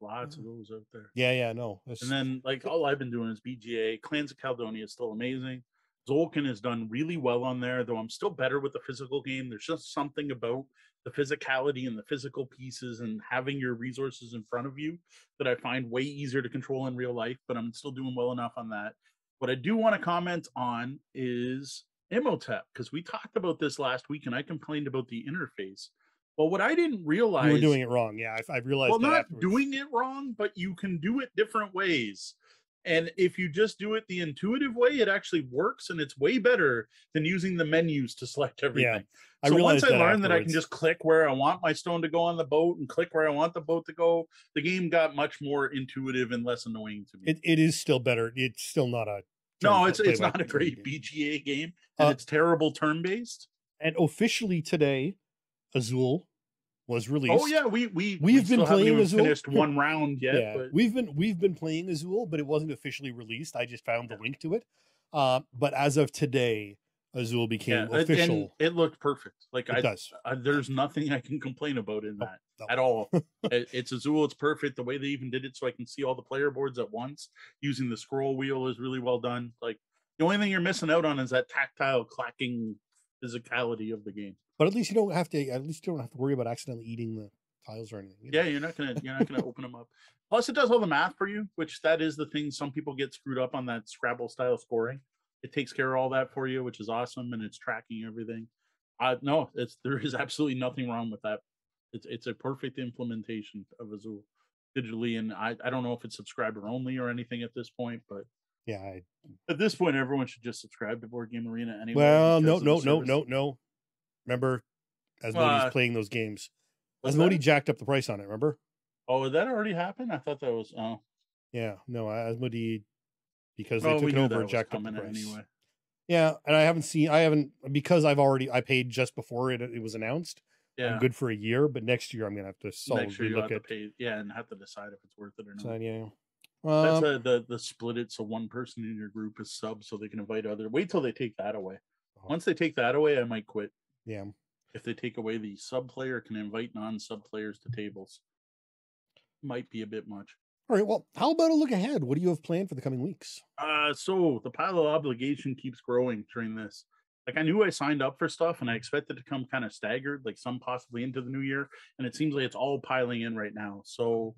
Lots of those out there. Yeah, yeah, no. That's... And then, like, all I've been doing is B G A. Clans of Caledonia is still amazing. Zolkin has done really well on there, though I'm still better with the physical game. There's just something about the physicality and the physical pieces and having your resources in front of you that I find way easier to control in real life, but I'm still doing well enough on that. What I do want to comment on is Imhotep, because we talked about this last week, and I complained about the interface. Well, what I didn't realize... You were doing it wrong, yeah. I, I realized well, that not afterwards. Doing it wrong, but you can do it different ways. And if you just do it the intuitive way, it actually works, and it's way better than using the menus to select everything. Yeah, I so once I that learned afterwards. That I can just click where I want my stone to go on the boat and click where I want the boat to go, the game got much more intuitive and less annoying to me. It, it is still better. It's still not a... No, it's it's not a great game. B G A game, and uh, it's terrible turn-based. And officially today... Azul was released. Oh yeah, we we we've we been playing Azul. Finished one round yet? Yeah, but. we've been we've been playing Azul, but it wasn't officially released. I just found yeah. the link to it. Uh, but as of today, Azul became yeah, official. It, it looked perfect. Like it I, does. I, there's nothing I can complain about in that no, no. at all. it, it's Azul. It's perfect. The way they even did it, so I can see all the player boards at once using the scroll wheel, is really well done. Like the only thing you're missing out on is that tactile clacking physicality of the game. But at least you don't have to. At least you don't have to worry about accidentally eating the tiles or anything. You know? Yeah, you're not gonna. You're not gonna open them up. Plus, it does all the math for you, which that is the thing. Some people get screwed up on that Scrabble style scoring. It takes care of all that for you, which is awesome, and it's tracking everything. Uh, no, it's, there is absolutely nothing wrong with that. It's it's a perfect implementation of Azul digitally, and I, I don't know if it's subscriber only or anything at this point, but yeah, I, at this point, everyone should just subscribe to Board Game Arena anyway. Well, no, no, no, no, no. Remember, Asmodee's uh, playing those games. Asmodee jacked up the price on it. Remember? Oh, did that already happen? I thought that was. Oh, yeah, no, Asmodee, because they oh, took it over, jacked up the price anyway. Yeah, and I haven't seen. I haven't because I've already. I paid just before it it was announced. Yeah. I'm good for a year, but next year I'm gonna have to solidly look at. Pay, yeah, and have to decide if it's worth it or not. So, yeah. Um, That's a, the the split it so one person in your group is sub so they can invite other. Wait till they take that away. Uh-huh. Once they take that away, I might quit. Yeah. If they take away the sub player can invite non-sub players to tables, might be a bit much. All right. Well, how about a look ahead? What do you have planned for the coming weeks? Uh, so the pile of obligation keeps growing during this. Like, I knew I signed up for stuff and I expected to come kind of staggered, like some possibly into the new year, and it seems like it's all piling in right now. So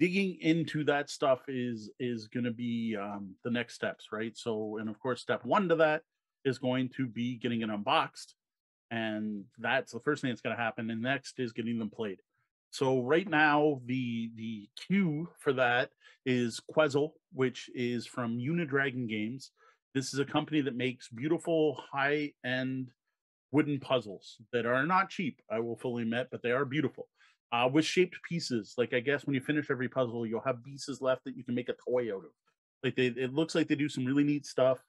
digging into that stuff is is going to be um, the next steps, right? So, and of course, step one to that is going to be getting it unboxed, and that's the first thing that's going to happen. And next is getting them played. So right now, the the queue for that is Quzzle, which is from Unidragon Games. This is a company that makes beautiful high-end wooden puzzles that are not cheap, I will fully admit, but they are beautiful. Uh, with shaped pieces, like I guess when you finish every puzzle, you'll have pieces left that you can make a toy out of. Like they, it looks like they do some really neat stuff.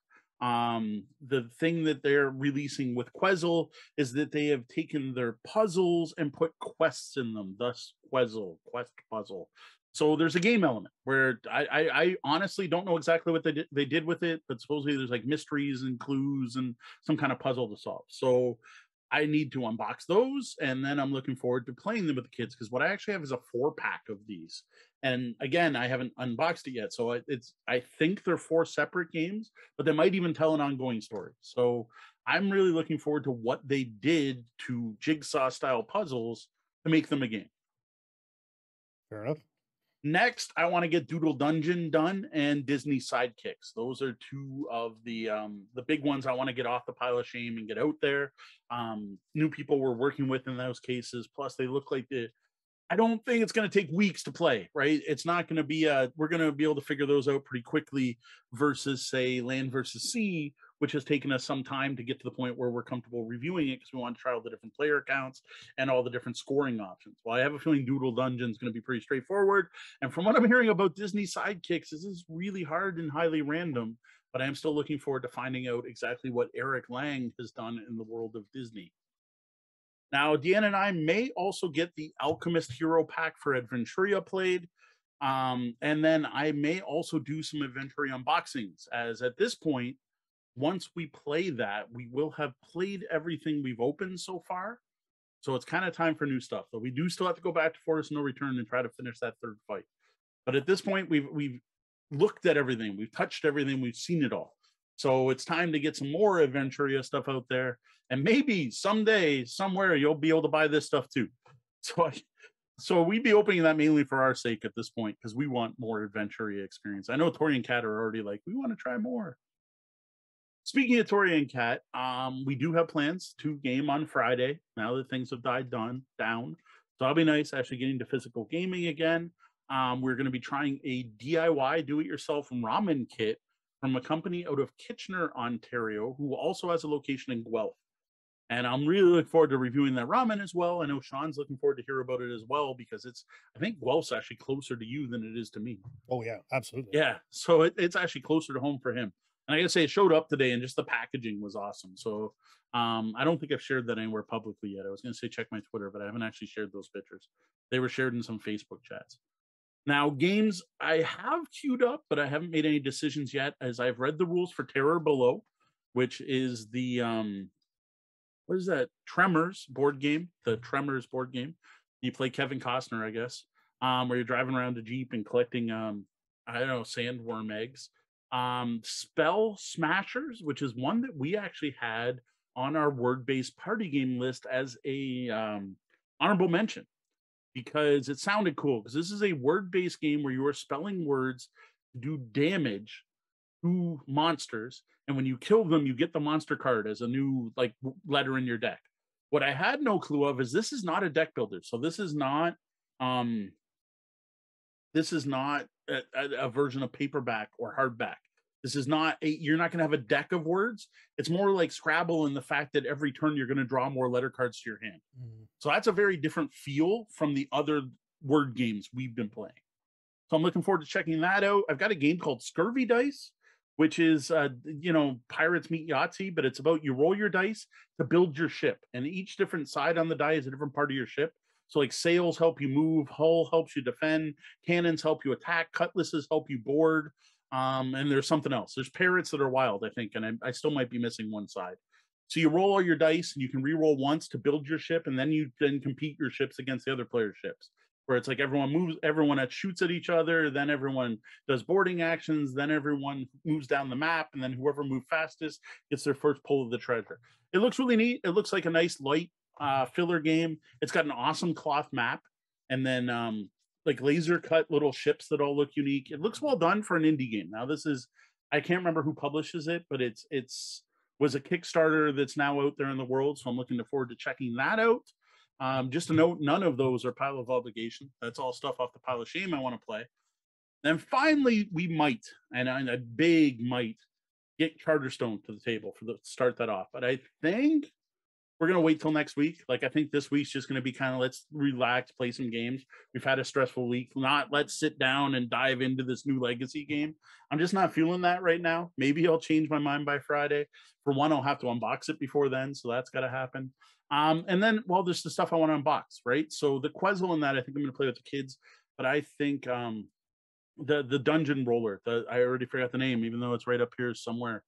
Um, the thing that they're releasing with Quzzle is that they have taken their puzzles and put quests in them. Thus, Quzzle, quest puzzle. So there's a game element where I, I, I honestly don't know exactly what they did, they did with it, but supposedly there's like mysteries and clues and some kind of puzzle to solve. So I need to unbox those, and then I'm looking forward to playing them with the kids, because what I actually have is a four pack of these. And again, I haven't unboxed it yet, so it's I think they're four separate games, but they might even tell an ongoing story. So I'm really looking forward to what they did to jigsaw style puzzles to make them a game. Fair enough. Next, I want to get Doodle Dungeon done and Disney Sidekicks. Those are two of the um, the big ones I want to get off the pile of shame and get out there. Um, new people we're working with in those cases. Plus, they look like the. I don't think it's going to take weeks to play, right? It's not going to be a. We're going to be able to figure those out pretty quickly versus, say, Land versus Sea, which has taken us some time to get to the point where we're comfortable reviewing it because we want to try all the different player accounts and all the different scoring options. Well, I have a feeling Doodle Dungeon is going to be pretty straightforward. And from what I'm hearing about Disney Sidekicks, this is really hard and highly random, but I am still looking forward to finding out exactly what Eric Lang has done in the world of Disney. Now, Deanna and I may also get the Alchemist Hero Pack for Aventuria played. Um, and then I may also do some Aventuria unboxings, as at this point, once we play that, we will have played everything we've opened so far. So it's kind of time for new stuff. Though we do still have to go back to Forest No Return and try to finish that third fight. But at this point, we've we've looked at everything. We've touched everything. We've seen it all. So it's time to get some more Aventuria stuff out there. And maybe someday, somewhere, you'll be able to buy this stuff too. So, I, so we'd be opening that mainly for our sake at this point, because we want more Aventuria experience. I know Tori and Kat are already like, we want to try more. Speaking of Tori and Kat, um, we do have plans to game on Friday now that things have died done, down. So that'll be nice actually getting to physical gaming again. Um, we're going to be trying a D I Y do-it-yourself ramen kit from a company out of Kitchener, Ontario, who also has a location in Guelph. And I'm really looking forward to reviewing that ramen as well. I know Sean's looking forward to hear about it as well, because it's, I think Guelph's actually closer to you than it is to me. Oh, yeah, absolutely. Yeah, so it, it's actually closer to home for him. And I gotta say, it showed up today, and just the packaging was awesome. So um, I don't think I've shared that anywhere publicly yet. I was gonna say check my Twitter, but I haven't actually shared those pictures. They were shared in some Facebook chats. Now, games I have queued up, but I haven't made any decisions yet, as I've read the rules for Terror Below, which is the, um, what is that? Tremors board game, the Tremors board game. You play Kevin Costner, I guess, um, where you're driving around a Jeep and collecting, um, I don't know, sandworm eggs. Um, Spell Smashers, which is one that we actually had on our word-based party game list as a um, honorable mention, because it sounded cool, because this is a word-based game where you are spelling words to do damage to monsters, and when you kill them, you get the monster card as a new like letter in your deck. What I had no clue of is this is not a deck builder. So this is not um, this is not a, a version of paperback or hardback. This is not a, you're not going to have a deck of words. It's more like Scrabble in the fact that every turn you're going to draw more letter cards to your hand. Mm-hmm. So that's a very different feel from the other word games we've been playing. So I'm looking forward to checking that out. I've got a game called Scurvy Dice, which is, uh, you know, Pirates meet Yahtzee, but it's about you roll your dice to build your ship. And each different side on the die is a different part of your ship. So like sails help you move, hull helps you defend, cannons help you attack, cutlasses help you board. Um, and there's something else. There's parrots that are wild, I think, and I, I still might be missing one side. So you roll all your dice, and you can re-roll once to build your ship, and then you then compete your ships against the other player's ships, where it's like everyone moves, everyone shoots at each other, then everyone does boarding actions, then everyone moves down the map, and then whoever moved fastest gets their first pull of the treasure. It looks really neat. It looks like a nice light uh, filler game. It's got an awesome cloth map, and then... Um, like laser cut little ships that all look unique. It looks well done for an indie game. Now this is, I can't remember who publishes it, but it's it's was a Kickstarter that's now out there in the world. So I'm looking forward to checking that out. Um, just a note, none of those are Pile of Obligation. That's all stuff off the Pile of Shame I want to play. Then finally, we might, and a big might, get Charterstone to the table for the start that off. But I think we're going to wait till next week. Like, I think this week's just going to be kind of let's relax, play some games. We've had a stressful week. Not let's sit down and dive into this new legacy game. I'm just not feeling that right now. Maybe I'll change my mind by Friday. For one, I'll have to unbox it before then. So that's got to happen. Um, and then, well, there's the stuff I want to unbox, right? So the Quzzle and that, I think I'm going to play with the kids. But I think um, the, the dungeon roller, the, I already forgot the name, even though it's right up here somewhere.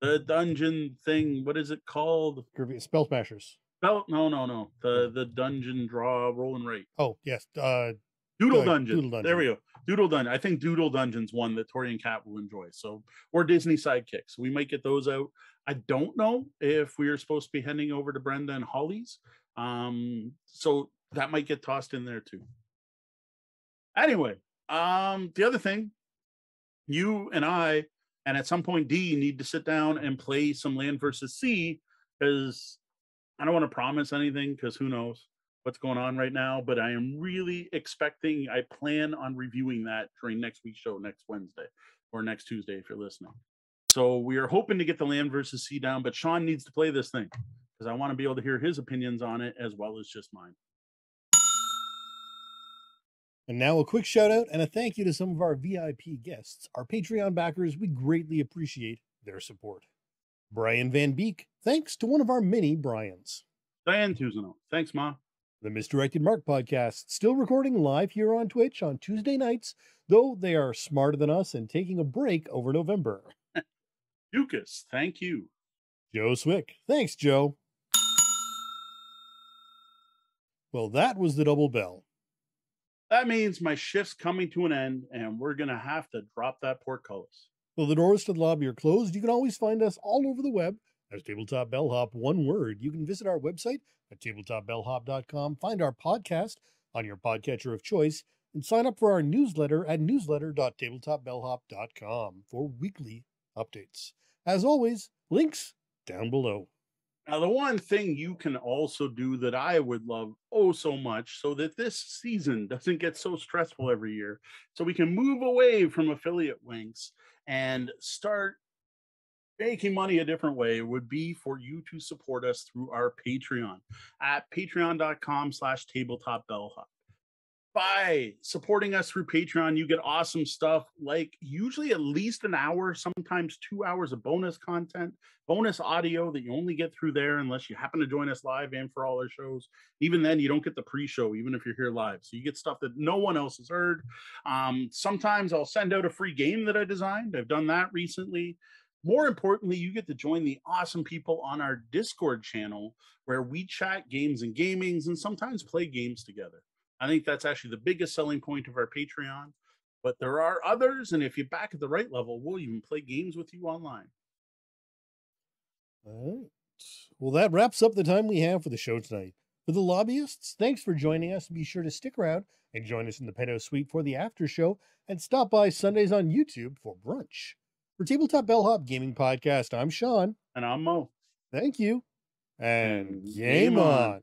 The dungeon thing, what is it called? Spell Smashers. Spell, no, no, no. The the dungeon draw, roll and write. Oh, yes. Uh, Doodle, uh, Dungeon. Doodle Dungeon. There we go. Doodle Dungeon. I think Doodle Dungeon's one that Tori and Kat will enjoy. So, or Disney Sidekicks. We might get those out. I don't know if we are supposed to be heading over to Brenda and Holly's. Um, so that might get tossed in there too. Anyway, um, the other thing, you and I, and at some point, D, you need to sit down and play some Land versus Sea, because I don't want to promise anything, because who knows what's going on right now. But I am really expecting, I plan on reviewing that during next week's show, next Wednesday, or next Tuesday, if you're listening. So we are hoping to get the Land versus Sea down, but Sean needs to play this thing, because I want to be able to hear his opinions on it, as well as just mine. And now a quick shout out and a thank you to some of our V I P guests, our Patreon backers. We greatly appreciate their support. Brian Van Beek, thanks to one of our many Brians. Diane Tuzano, thanks, Ma. The Misdirected Mark podcast, still recording live here on Twitch on Tuesday nights, though they are smarter than us and taking a break over November. Dukas, thank you. Joe Swick, thanks, Joe. Well, that was the double bell. That means my shift's coming to an end, and we're going to have to drop that portcullis. Well, the doors to the lobby are closed. You can always find us all over the web as Tabletop Bellhop, one word. You can visit our website at tabletop bellhop dot com, find our podcast on your podcatcher of choice, and sign up for our newsletter at newsletter dot tabletop bellhop dot com for weekly updates. As always, links down below. Now, the one thing you can also do that I would love oh so much, so that this season doesn't get so stressful every year, so we can move away from affiliate links and start making money a different way, would be for you to support us through our Patreon at patreon dot com slash tabletop bellhop. By supporting us through Patreon, you get awesome stuff like usually at least an hour, sometimes two hours of bonus content, bonus audio that you only get through there unless you happen to join us live and for all our shows. Even then, you don't get the pre-show, even if you're here live. So you get stuff that no one else has heard. Um, sometimes I'll send out a free game that I designed. I've done that recently. More importantly, you get to join the awesome people on our Discord channel where we chat games and gamings and sometimes play games together. I think that's actually the biggest selling point of our Patreon, but there are others. And if you're back at the right level, we'll even play games with you online. All right. Well, that wraps up the time we have for the show tonight. For the lobbyists, thanks for joining us. Be sure to stick around and join us in the penthouse suite for the after show and stop by Sundays on YouTube for brunch. For Tabletop Bellhop Gaming Podcast, I'm Sean. And I'm Mo. Thank you. and game on.